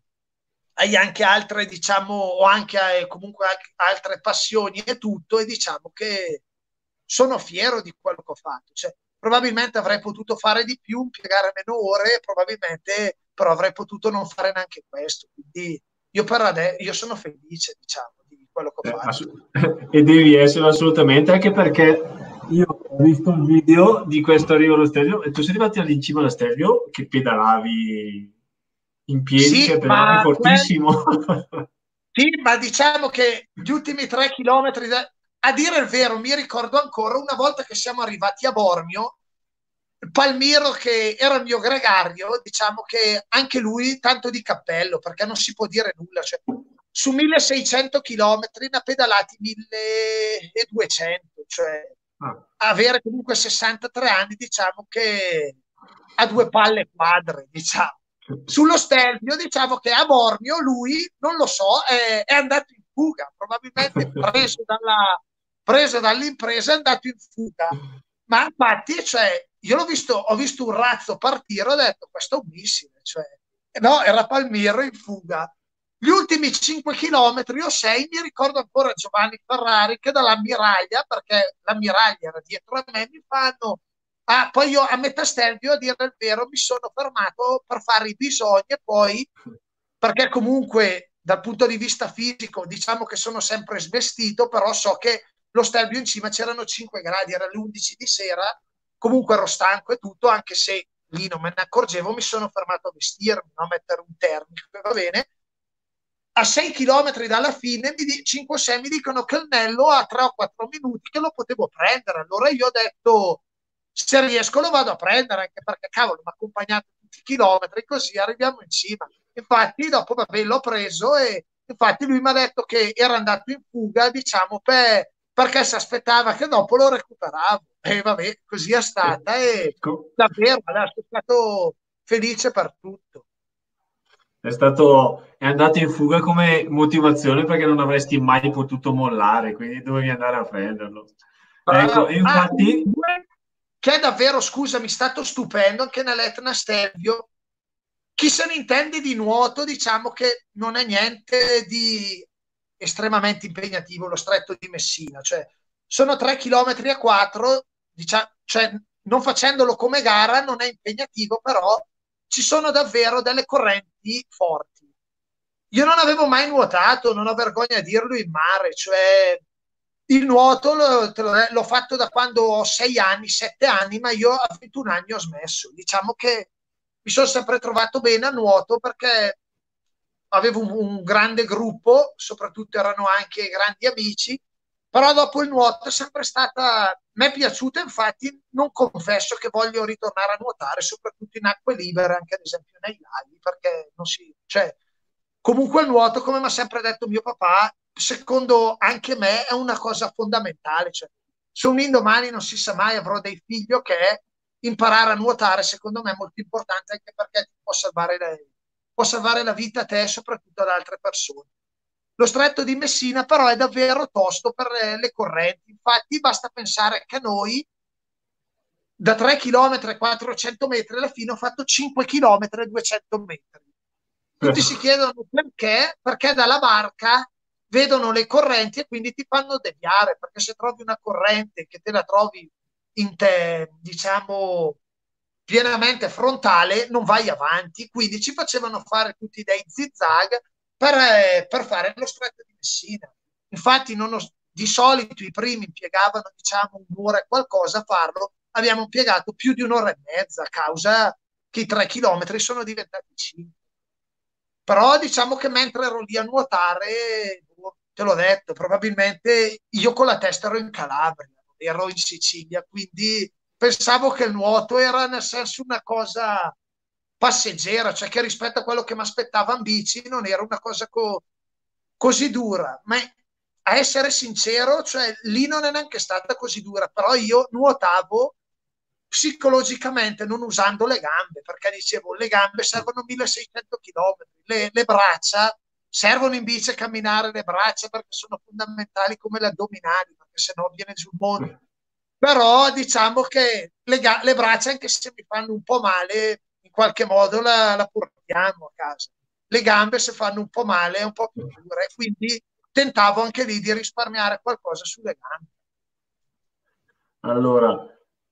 hai anche altre, diciamo, ho anche eh, comunque altre passioni e tutto, e diciamo che sono fiero di quello che ho fatto. Cioè, probabilmente avrei potuto fare di più, impiegare meno ore, probabilmente, però avrei potuto non fare neanche questo. Quindi io per adesso io sono felice, diciamo, di quello che ho fatto. E devi essere assolutamente, anche perché io ho visto il video di questo arrivo allo Stelvio, e tu sei arrivato lì in cima allo Stelvio che pedalavi in piedi, sì, cioè pedalavi fortissimo. Quel... Sì, ma diciamo che gli ultimi tre chilometri... Da... A dire il vero, mi ricordo ancora una volta che siamo arrivati a Bormio, Palmiro, che era il mio gregario, diciamo che anche lui tanto di cappello, perché non si può dire nulla, cioè, su milleseicento chilometri ne ha pedalati milleduecento, cioè avere comunque sessantatré anni, diciamo che ha due palle quadre, diciamo. Sullo Stelvio, diciamo che a Bormio lui, non lo so, è, è andato in fuga, probabilmente preso dalla... preso dall'impresa, è andato in fuga. Ma infatti, cioè, io l'ho visto, ho visto un razzo partire, ho detto questo è un missile, cioè, no, era Palmiro in fuga. Gli ultimi cinque chilometri o sei mi ricordo ancora Giovanni Ferrari che dall'ammiraglia, perché l'ammiraglia era dietro a me, mi fanno ah, poi io a metà Stelvio, a dire il vero, mi sono fermato per fare i bisogni, e poi perché comunque dal punto di vista fisico diciamo che sono sempre svestito, però so che lo Stelvio in cima c'erano cinque gradi, era le undici di sera, comunque ero stanco e tutto, anche se lì non me ne accorgevo, mi sono fermato a vestirmi, no? A mettere un termico, va bene. A sei chilometri dalla fine, cinque o sei, mi dicono che il Nello ha tre o quattro minuti, che lo potevo prendere. Allora io ho detto, se riesco lo vado a prendere, anche perché cavolo, mi ha accompagnato tutti i chilometri, così arriviamo in cima. Infatti dopo, vabbè, l'ho preso, e infatti lui mi ha detto che era andato in fuga, diciamo, per... perché si aspettava che dopo lo recuperavo, e vabbè, così è stata, e davvero adesso stato felice per tutto. È stato, è andato in fuga come motivazione, perché non avresti mai potuto mollare, quindi dovevi andare a prenderlo. Ecco, ah, infatti... Che è davvero, scusami, stato stupendo anche nell'Etna Stelvio. Chi se ne intende di nuoto, diciamo che non è niente di... estremamente impegnativo lo stretto di Messina, cioè sono tre chilometri a quattro, diciamo, cioè, non facendolo come gara non è impegnativo, però ci sono davvero delle correnti forti. Io non avevo mai nuotato, non ho vergogna a dirlo, in mare, cioè Il nuoto l'ho fatto da quando ho sei anni, sette anni, ma io a ventuno anni ho smesso. Diciamo che mi sono sempre trovato bene a nuoto perché avevo un, un grande gruppo, soprattutto erano anche grandi amici, però dopo il nuoto è sempre stata, mi è piaciuta, infatti non confesso che voglio ritornare a nuotare, soprattutto in acque libere, anche ad esempio nei laghi, perché non si... Cioè, comunque il nuoto, come mi ha sempre detto mio papà, secondo anche me è una cosa fondamentale, cioè, se un indomani non si sa mai avrò dei figli, ok, imparare a nuotare secondo me è molto importante, anche perché ti può salvare la, può salvare la vita a te e soprattutto ad altre persone. Lo stretto di Messina però è davvero tosto per le, le correnti, infatti basta pensare che noi da tre chilometri quattrocento metri alla fine ho fatto cinque chilometri duecento metri. Tutti eh. si chiedono perché, perché dalla barca vedono le correnti e quindi ti fanno deviare, perché se trovi una corrente che te la trovi in te, diciamo, pienamente frontale, non vai avanti, quindi ci facevano fare tutti dei zigzag per, eh, per fare lo stretto di Messina. Infatti non ho, di solito i primi impiegavano, diciamo, un'ora e qualcosa a farlo, abbiamo impiegato più di un'ora e mezza a causa che i tre chilometri sono diventati cinque. Però diciamo che mentre ero lì a nuotare, te l'ho detto, probabilmente io con la testa ero in Calabria, ero in Sicilia, quindi pensavo che il nuoto era nel senso una cosa passeggera, cioè che rispetto a quello che mi aspettava in bici non era una cosa co così dura, ma a essere sincero, cioè, lì non è neanche stata così dura, però io nuotavo psicologicamente non usando le gambe, perché dicevo le gambe servono milleseicento chilometri, le, le braccia servono in bici a camminare, le braccia, perché sono fondamentali come le addominali, perché se no viene giù il mondo. Però diciamo che le, le braccia, anche se mi fanno un po' male, in qualche modo la, la portiamo a casa. Le gambe, se fanno un po' male, è un po' più dura, e quindi tentavo anche lì di risparmiare qualcosa sulle gambe. Allora,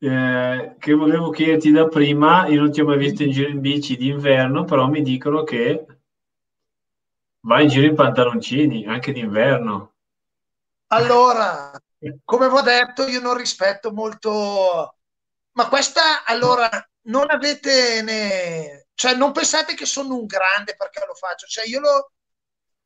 Eh, che volevo chiederti da prima, io non ti ho mai visto in giro in bici d'inverno, però mi dicono che vai in giro in pantaloncini anche d'inverno. Allora, come vi ho detto, io non rispetto molto, ma questa, allora, non avete ne... cioè non pensate che sono un grande perché lo faccio, cioè io lo,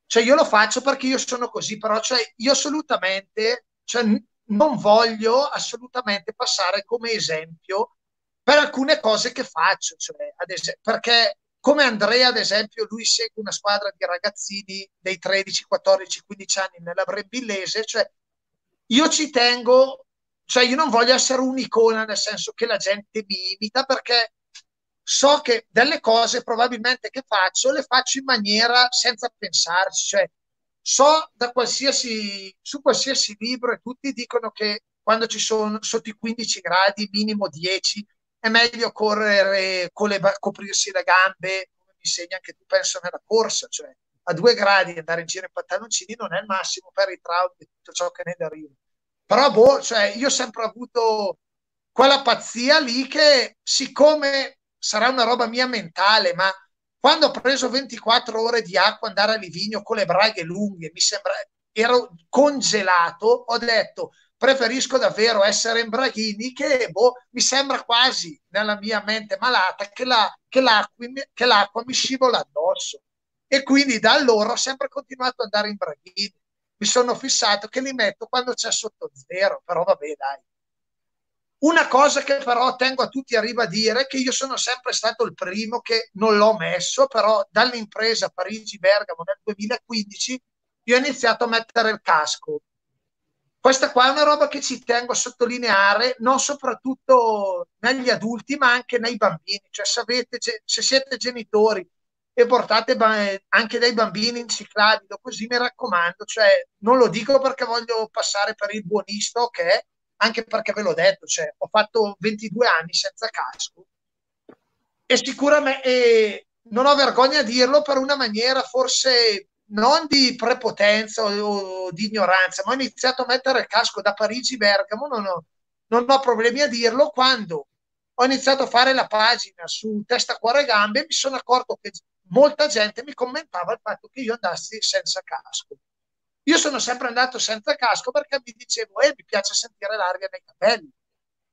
cioè, io lo faccio perché io sono così, però cioè, io assolutamente, cioè, non voglio assolutamente passare come esempio per alcune cose che faccio, cioè, ad esempio, perché come Andrea, ad esempio, lui segue una squadra di ragazzini dei tredici, quattordici, quindici anni nella Brembillese, cioè io ci tengo, cioè io non voglio essere un'icona nel senso che la gente mi imita, perché so che delle cose probabilmente che faccio le faccio in maniera senza pensarci, cioè so da qualsiasi, su qualsiasi libro, e tutti dicono che quando ci sono sotto i quindici gradi, minimo dieci, è meglio correre con le, coprirsi le gambe, come mi insegni anche tu, penso, nella corsa, cioè a due gradi andare in giro in pantaloncini non è il massimo per i traumi e tutto ciò che ne deriva. Però boh, cioè, io ho sempre avuto quella pazzia lì che, siccome sarà una roba mia mentale, ma quando ho preso ventiquattro ore di acqua andare a Livigno con le braghe lunghe, mi sembra, ero congelato, ho detto preferisco davvero essere in braghini che, boh, mi sembra quasi nella mia mente malata che la, che l'acqua, che l'acqua mi scivola addosso. E quindi da allora ho sempre continuato ad andare in braghini. Mi sono fissato che li metto quando c'è sotto zero, però vabbè dai. Una cosa che però tengo a tutti a ribadire è che io sono sempre stato il primo che non l'ho messo, però dall'impresa Parigi-Bergamo nel duemilaquindici io ho iniziato a mettere il casco. Questa qua è una roba che ci tengo a sottolineare, non soprattutto negli adulti ma anche nei bambini, cioè se, avete, se siete genitori e portate anche dei bambini in ciclabile, così, mi raccomando, cioè, non lo dico perché voglio passare per il buonista, ok? Anche perché ve l'ho detto, cioè, ho fatto ventidue anni senza casco e sicuramente e non ho vergogna a dirlo, per una maniera forse non di prepotenza o, o di ignoranza, ma ho iniziato a mettere il casco da Parigi-Bergamo, non ho, non ho problemi a dirlo, quando ho iniziato a fare la pagina su testa, cuore, gambe, mi sono accorto che molta gente mi commentava il fatto che io andassi senza casco. Io sono sempre andato senza casco perché mi dicevo, eh, mi piace sentire l'aria nei capelli,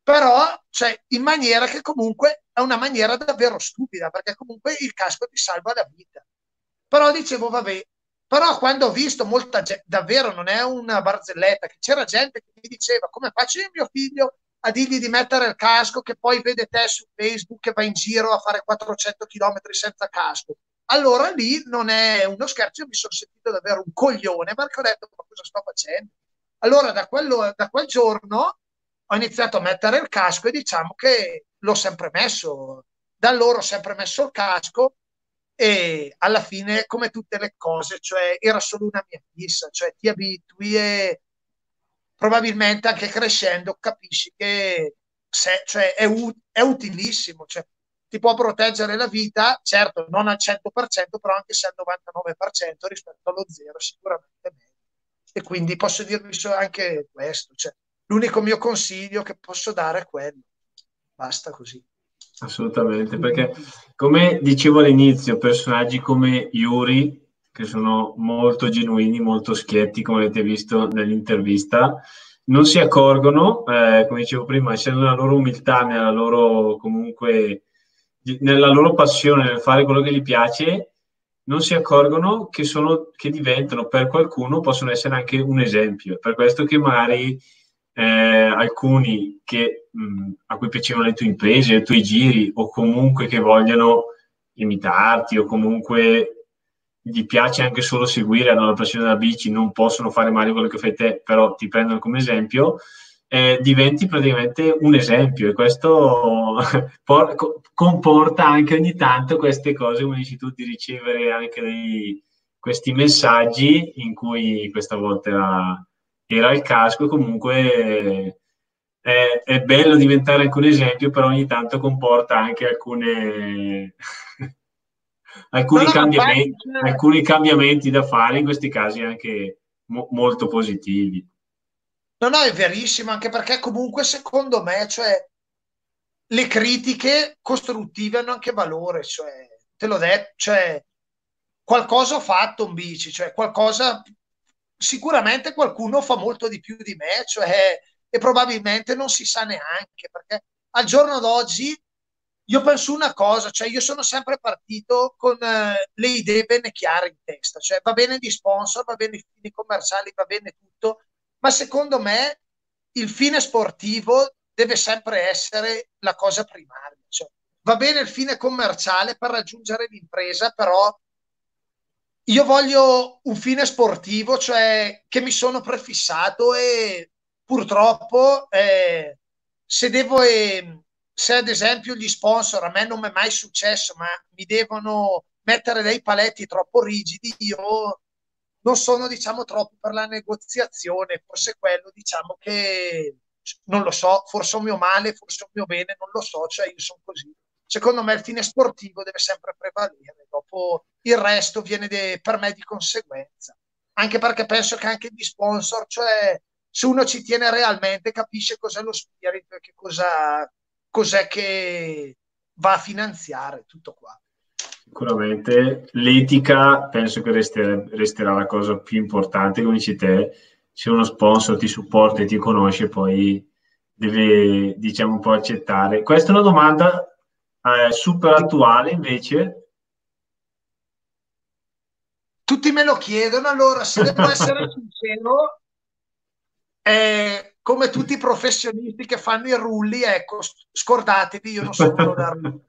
però cioè, in maniera che comunque è una maniera davvero stupida, perché comunque il casco ti salva la vita. Però dicevo, vabbè, però quando ho visto molta gente, davvero non è una barzelletta, che c'era gente che mi diceva, come faccio io mio figlio a dirgli di mettere il casco, che poi vede te su Facebook che va in giro a fare quattrocento chilometri senza casco? Allora lì non è uno scherzo, io mi sono sentito davvero un coglione, perché ho detto, ma cosa sto facendo? Allora da, quello, da quel giorno ho iniziato a mettere il casco e diciamo che l'ho sempre messo, da allora ho sempre messo il casco e alla fine, come tutte le cose, cioè era solo una mia fissa, cioè ti abitui e probabilmente anche crescendo capisci che se, cioè, è, è utilissimo, cioè ti può proteggere la vita, certo non al cento per cento, però anche se al novantanove per cento rispetto allo zero sicuramente meglio. E quindi posso dirvi anche questo, cioè, l'unico mio consiglio che posso dare è quello, basta così. Assolutamente, perché come dicevo all'inizio, personaggi come Yuri, che sono molto genuini, molto schietti, come avete visto nell'intervista, non si accorgono, eh, come dicevo prima, essendo nella loro umiltà, nella loro comunque... nella loro passione nel fare quello che gli piace, non si accorgono che, sono, che diventano per qualcuno, possono essere anche un esempio. Per questo che magari eh, alcuni che, mh, a cui piacevano le tue imprese, i tuoi giri, o comunque che vogliono imitarti, o comunque gli piace anche solo seguire, hanno la passione della bici, non possono fare male quello che fai te, però ti prendono come esempio. Eh, diventi praticamente un esempio, e questo por- comporta anche ogni tanto queste cose, come dici tu, di ricevere anche dei, questi messaggi in cui questa volta era, era il casco. Comunque eh, è bello diventare anche un esempio, però ogni tanto comporta anche alcune alcuni, no, cambiamenti, no, alcuni cambiamenti da fare, in questi casi anche mo- molto positivi. No, no, è verissimo, anche perché comunque secondo me, cioè, le critiche costruttive hanno anche valore, cioè, te l'ho detto, cioè, qualcosa ho fatto in bici, cioè, qualcosa, sicuramente qualcuno fa molto di più di me, cioè, e probabilmente non si sa neanche, perché al giorno d'oggi io penso una cosa, cioè, io sono sempre partito con eh, le idee bene chiare in testa, cioè, va bene gli sponsor, va bene i fini commerciali, va bene tutto, ma secondo me il fine sportivo deve sempre essere la cosa primaria. Cioè, va bene il fine commerciale per raggiungere l'impresa, però io voglio un fine sportivo, cioè, che mi sono prefissato, e purtroppo eh, se devo, eh, se ad esempio gli sponsor, a me non mi è mai successo, ma mi devono mettere dei paletti troppo rigidi, io... non sono, diciamo, troppo per la negoziazione, forse quello, diciamo che non lo so, forse un mio male, forse un mio bene, non lo so, cioè io sono così. Secondo me il fine sportivo deve sempre prevalere, dopo il resto viene de, per me di conseguenza, anche perché penso che anche gli sponsor, cioè se uno ci tiene realmente capisce cos'è lo spirito e che cosa, cos'è che va a finanziare, tutto qua. Sicuramente l'etica penso che resterà, resterà la cosa più importante, come dici te. Se uno sponsor ti supporta e ti conosce, poi deve, diciamo, un po' accettare. Questa è una domanda eh, super attuale invece. Tutti me lo chiedono, allora se devo essere sincero, eh, come tutti i professionisti che fanno i rulli, ecco, scordatevi, io non so quello da rulli.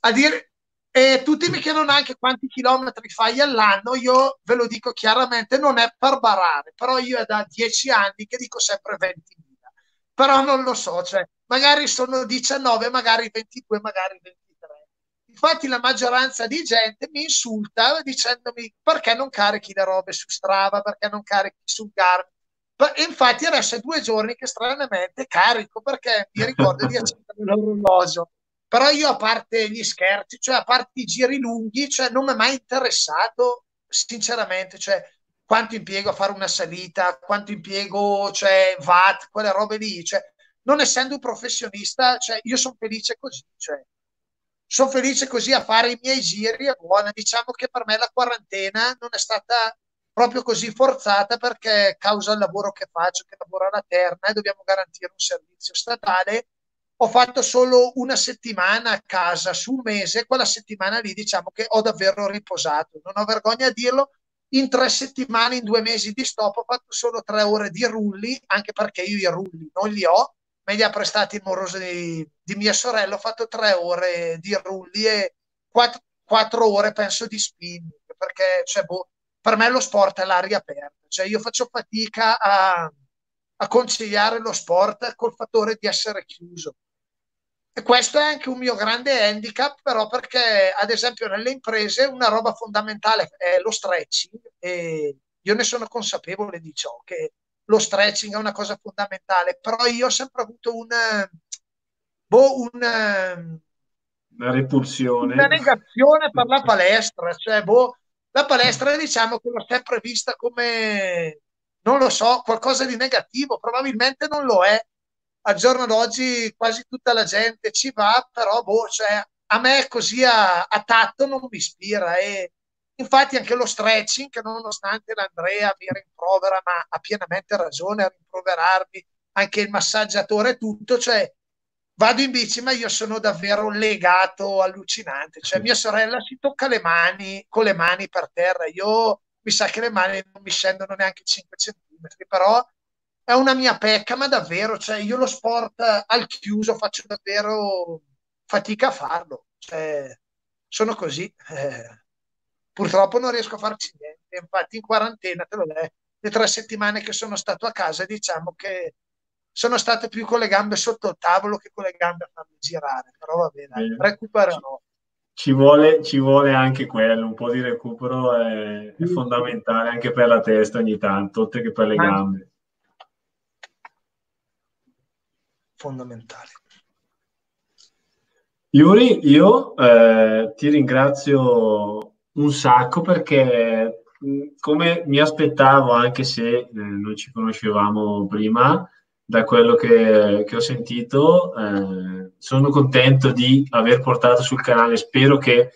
A dire... E tutti mi chiedono anche quanti chilometri fai all'anno, io ve lo dico chiaramente, non è per barare, però io è da dieci anni che dico sempre ventimila, però non lo so, cioè, magari sono diciannove, magari ventidue, magari ventitré. Infatti la maggioranza di gente mi insulta dicendomi perché non carichi le robe su Strava, perché non carichi su Garmin. E infatti adesso è due giorni che stranamente carico, perché mi ricordo di accendere l'orologio. Però io, a parte gli scherzi, cioè a parte i giri lunghi, cioè non mi è mai interessato sinceramente, cioè quanto impiego a fare una salita, quanto impiego, cioè watt, quelle robe lì, cioè non essendo un professionista, cioè io sono felice così, cioè sono felice così a fare i miei giri, e buona, diciamo che per me la quarantena non è stata proprio così forzata, perché causa il lavoro che faccio, che lavoro alla terna, e dobbiamo garantire un servizio statale. Ho fatto solo una settimana a casa su un mese, quella settimana lì diciamo che ho davvero riposato, non ho vergogna a dirlo. In tre settimane, in due mesi di stop, ho fatto solo tre ore di rulli, anche perché io i rulli non li ho, me li ha prestati il moroso di, di mia sorella. Ho fatto tre ore di rulli e quattro, quattro ore penso di spinning, perché cioè, boh, per me lo sport è l'aria aperta, cioè io faccio fatica a, a conciliare lo sport col fattore di essere chiuso. E questo è anche un mio grande handicap, però, perché ad esempio nelle imprese una roba fondamentale è lo stretching, e io ne sono consapevole di ciò, che lo stretching è una cosa fondamentale, però io ho sempre avuto una, boh, una, una repulsione, una negazione per la palestra, cioè boh, la palestra diciamo che l'ho sempre vista come, non lo so, qualcosa di negativo, probabilmente non lo è. Al giorno d'oggi quasi tutta la gente ci va, però boh, cioè, a me così a, a tatto non mi ispira. E infatti anche lo stretching, che nonostante l'Andrea mi rimprovera, ma ha pienamente ragione a rimproverarmi, anche il massaggiatore e tutto, cioè vado in bici ma io sono davvero legato, allucinante, cioè mia sorella si tocca le mani con le mani per terra, io mi sa che le mani non mi scendono neanche cinque centimetri, però è una mia pecca, ma davvero, cioè io lo sport al chiuso faccio davvero fatica a farlo, cioè, sono così, eh, purtroppo non riesco a farci niente. Infatti in quarantena, te lo detto, le tre settimane che sono stato a casa diciamo che sono state più con le gambe sotto il tavolo che con le gambe a farmi girare, però va bene, recupererò. Ci vuole, ci vuole anche quello, un po' di recupero è, è fondamentale anche per la testa ogni tanto, oltre che per le gambe. Fondamentale. Yuri, io eh, ti ringrazio un sacco, perché come mi aspettavo, anche se eh, non ci conoscevamo prima, da quello che, che ho sentito, eh, sono contento di aver portato sul canale. Spero che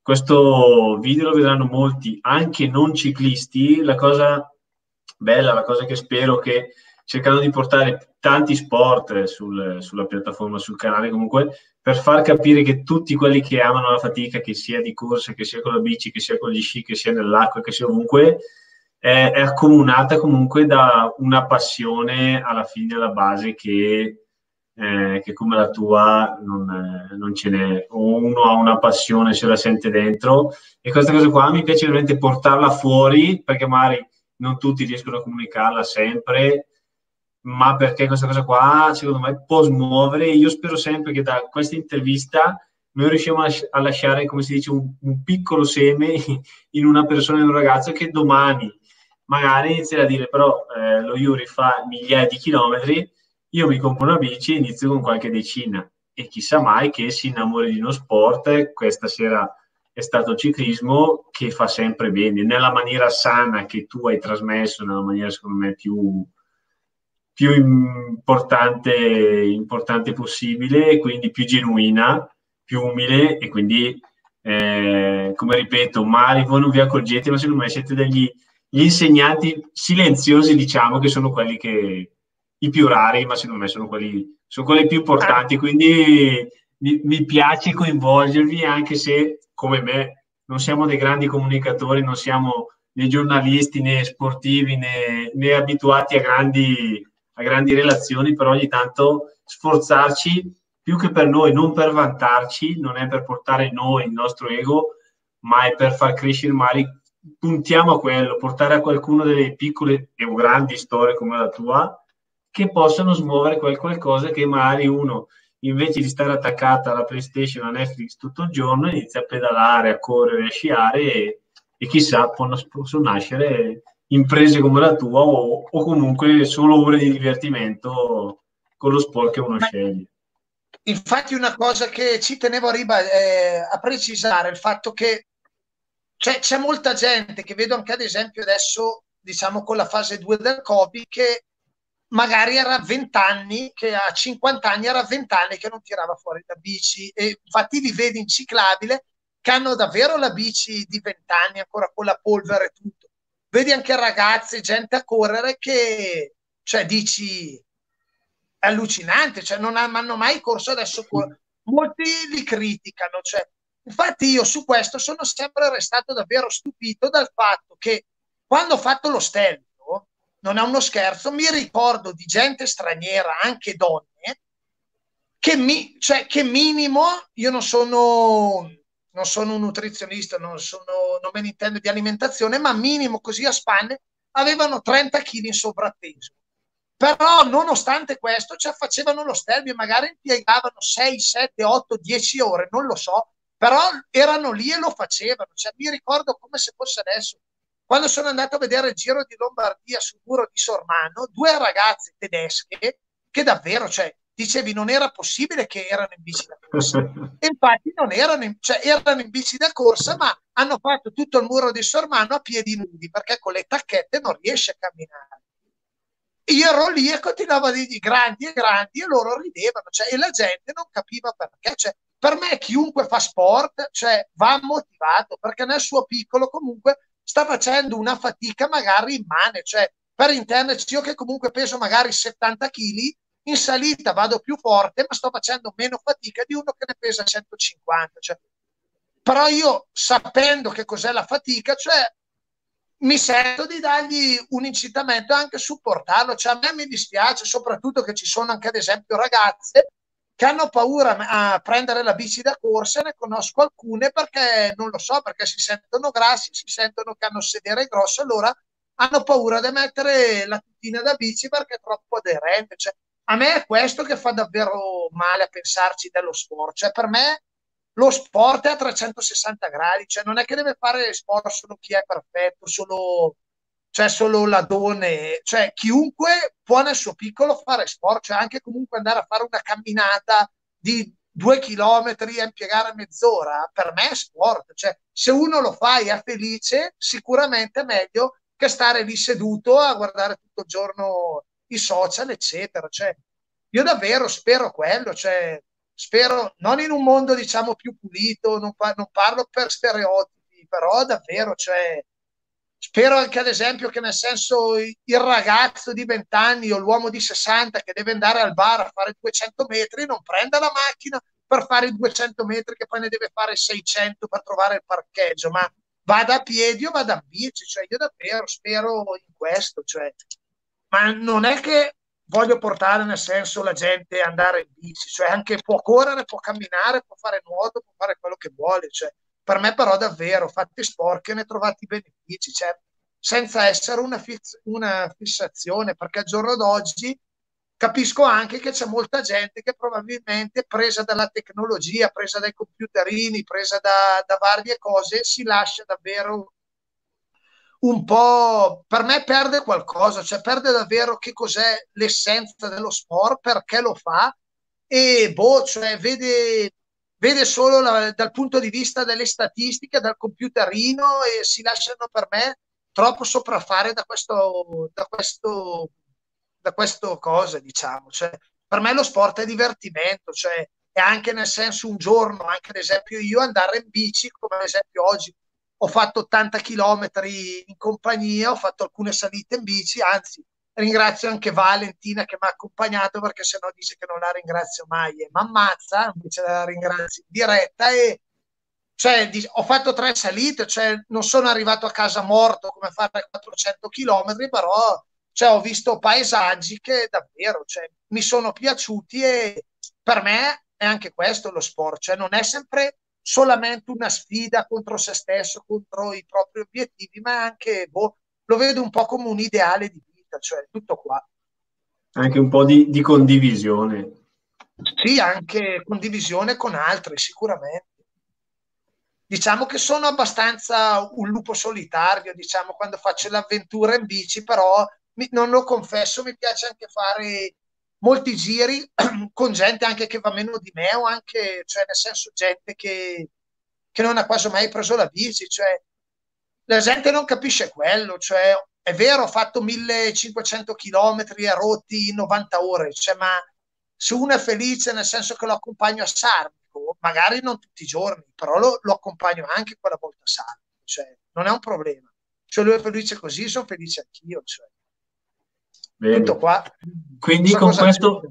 questo video lo vedranno molti, anche non ciclisti. La cosa bella, la cosa che spero che, cercando di portare tanti sport sul, sulla piattaforma, sul canale comunque, per far capire che tutti quelli che amano la fatica, che sia di corsa, che sia con la bici, che sia con gli sci, che sia nell'acqua, che sia ovunque, è, è accomunata comunque da una passione alla fine, alla base, che, eh, che come la tua non, non ce n'è. Uno ha una passione, se la sente dentro, e questa cosa qua mi piace veramente portarla fuori, perché magari non tutti riescono a comunicarla sempre, ma perché questa cosa qua secondo me può smuovere. Io spero sempre che da questa intervista noi riusciamo a lasciare, come si dice, un, un piccolo seme in una persona, in un ragazzo che domani magari inizierà a dire: però eh, lo Yuri fa migliaia di chilometri, io mi compro una bici e inizio con qualche decina, e chissà mai che si innamori di uno sport. Questa sera è stato il ciclismo, che fa sempre bene, nella maniera sana che tu hai trasmesso, nella maniera secondo me più più importante, importante possibile, quindi più genuina, più umile, e quindi eh, come ripeto, magari voi non vi accorgete, ma secondo me siete degli gli insegnanti silenziosi, diciamo, che sono quelli che, i più rari, ma secondo me sono quelli, sono quelli più importanti, quindi mi, mi piace coinvolgervi, anche se come me non siamo dei grandi comunicatori, non siamo né giornalisti, né sportivi, né, né abituati a grandi... a grandi relazioni, però ogni tanto sforzarci, più che per noi, non per vantarci, non è per portare noi il nostro ego, ma è per far crescere, magari puntiamo a quello, portare a qualcuno delle piccole e grandi storie come la tua, che possano smuovere quel qualcosa che magari uno, invece di stare attaccata alla PlayStation, a Netflix tutto il giorno, inizia a pedalare, a correre, a sciare, e, e chissà, possono nascere imprese come la tua, o, o comunque solo ore di divertimento con lo sport che uno sceglie. Infatti una cosa che ci tenevo a, riba, eh, a precisare, il fatto che c'è molta gente che vedo anche ad esempio adesso, diciamo con la fase due del Covid, che magari era vent'anni, che a cinquant'anni era vent'anni che non tirava fuori la bici, e infatti li vedi in ciclabile che hanno davvero la bici di vent'anni ancora con la polvere e tutto. vedi anche ragazze, gente a correre che, cioè, dici, è allucinante, cioè non hanno mai corso. Adesso molti li criticano, cioè, infatti io su questo sono sempre restato davvero stupito dal fatto che quando ho fatto lo Stelvio, non è uno scherzo, mi ricordo di gente straniera, anche donne, che, mi, cioè, che minimo, io non sono, non sono un nutrizionista, non, sono, non me ne intendo di alimentazione, ma minimo così a spanne avevano trenta chili in sovrappeso. Però nonostante questo, cioè, facevano lo Stelvio e magari impiegavano sei, sette, otto, dieci ore, non lo so, però erano lì e lo facevano. Cioè, mi ricordo come se fosse adesso. Quando sono andato a vedere il Giro di Lombardia sul muro di Sormano, due ragazze tedesche che davvero, cioè, dicevi, non era possibile che erano in bici da corsa. E infatti non erano in, cioè, erano in bici da corsa, ma hanno fatto tutto il muro di Sormano a piedi nudi, perché con le tacchette non riesce a camminare. Io ero lì e continuavo a dire grandi e grandi, e loro ridevano, cioè, e la gente non capiva perché. Cioè, per me chiunque fa sport, cioè, va motivato, perché nel suo piccolo comunque sta facendo una fatica magari immane, cioè, per intenderci, io che comunque peso magari settanta chili, in salita vado più forte, ma sto facendo meno fatica di uno che ne pesa centocinquanta, cioè. Però io, sapendo che cos'è la fatica, cioè, mi sento di dargli un incitamento e anche supportarlo, cioè, a me mi dispiace soprattutto che ci sono anche, ad esempio, ragazze che hanno paura a prendere la bici da corsa, ne conosco alcune perché, non lo so, perché si sentono grassi, si sentono che hanno il sedere grosso, allora hanno paura di mettere la tutina da bici perché è troppo aderente. Cioè, a me è questo che fa davvero male a pensarci dello sport. Cioè, per me lo sport è a trecentosessanta gradi, cioè, non è che deve fare sport solo chi è perfetto, solo, cioè, solo la donne, cioè, chiunque può nel suo piccolo fare sport, cioè anche comunque andare a fare una camminata di due chilometri e impiegare mezz'ora, per me è sport, cioè, se uno lo fa e è felice, sicuramente è meglio che stare lì seduto a guardare tutto il giorno i social, eccetera. Cioè, io davvero spero quello, cioè, spero, non in un mondo, diciamo, più pulito, non, par- non parlo per stereotipi, però davvero, cioè, spero anche, ad esempio, che, nel senso, il ragazzo di venti anni o l'uomo di sessanta che deve andare al bar a fare duecento metri non prenda la macchina per fare i duecento metri che poi ne deve fare seicento per trovare il parcheggio, ma vada a piedi o vada a bici, cioè, io davvero spero in questo, cioè, ma non è che voglio portare, nel senso, la gente a andare in bici, cioè, anche può correre, può camminare, può fare nuoto, può fare quello che vuole, cioè. Per me però davvero fate sport che ne trovate i benefici, cioè, senza essere una, fiss- una fissazione, perché al giorno d'oggi capisco anche che c'è molta gente che probabilmente, presa dalla tecnologia, presa dai computerini, presa da, da varie cose, si lascia davvero un po', per me perde qualcosa, cioè perde davvero che cos'è l'essenza dello sport, perché lo fa, e boh, cioè vede... vede solo la, dal punto di vista delle statistiche, dal computerino, e si lasciano, per me, troppo sopraffare da questo, da questo, da questo cosa, diciamo. Cioè, per me lo sport è divertimento, cioè, è anche, nel senso, un giorno, anche ad esempio io andare in bici, come ad esempio oggi ho fatto ottanta chilometri in compagnia, ho fatto alcune salite in bici, anzi ringrazio anche Valentina che mi ha accompagnato, perché sennò dice che non la ringrazio mai e mi ammazza, invece la ringrazio in diretta. E cioè, ho fatto tre salite, cioè, non sono arrivato a casa morto come fare quattrocento chilometri, però, cioè, ho visto paesaggi che davvero, cioè, mi sono piaciuti, e per me è anche questo lo sport, cioè, non è sempre solamente una sfida contro se stesso, contro i propri obiettivi, ma anche, boh, lo vedo un po' come un ideale di, cioè, tutto qua, anche un po' di, di condivisione, sì, anche condivisione con altri. Sicuramente, diciamo che sono abbastanza un lupo solitario, diciamo, quando faccio l'avventura in bici, però mi, non lo confesso, mi piace anche fare molti giri con gente anche che va meno di me, o anche, cioè, nel senso, gente che, che non ha quasi mai preso la bici, cioè, la gente non capisce quello, cioè, è vero, ho fatto millecinquecento chilometri e rotti in novanta ore, cioè, ma se uno è felice, nel senso che lo accompagno a Sarnico, magari non tutti i giorni, però lo, lo accompagno anche quella volta a Sarnico, cioè, non è un problema. se lui è felice così, sono felice anch'io. Cioè. Tutto qua. Quindi con questo,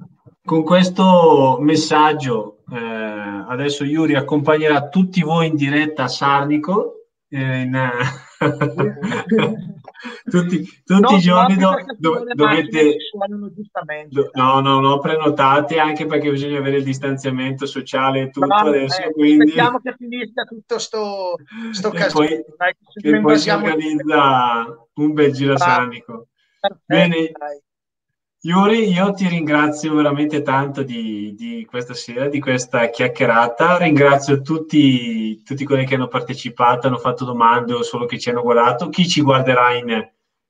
con questo messaggio eh, adesso Yuri accompagnerà tutti voi in diretta a Sarnico eh, in, tutti, tutti no, i giorni do, do, dovete do, no no no prenotate, anche perché bisogna avere il distanziamento sociale e tutto. Ma, adesso eh, quindi aspettiamo che finisca tutto sto, sto casino e poi, dai, e poi si organizza un bel giro a Sarnico. Bene, dai. Yuri, io ti ringrazio veramente tanto di, di questa sera, di questa chiacchierata. Ringrazio tutti, tutti quelli che hanno partecipato, hanno fatto domande o solo che ci hanno guardato, chi ci guarderà in,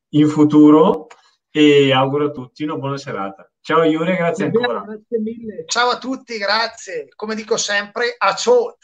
in futuro, e auguro a tutti una buona serata. Ciao Yuri, grazie ancora. Grazie mille. Ciao a tutti, grazie. Come dico sempre, a ciao.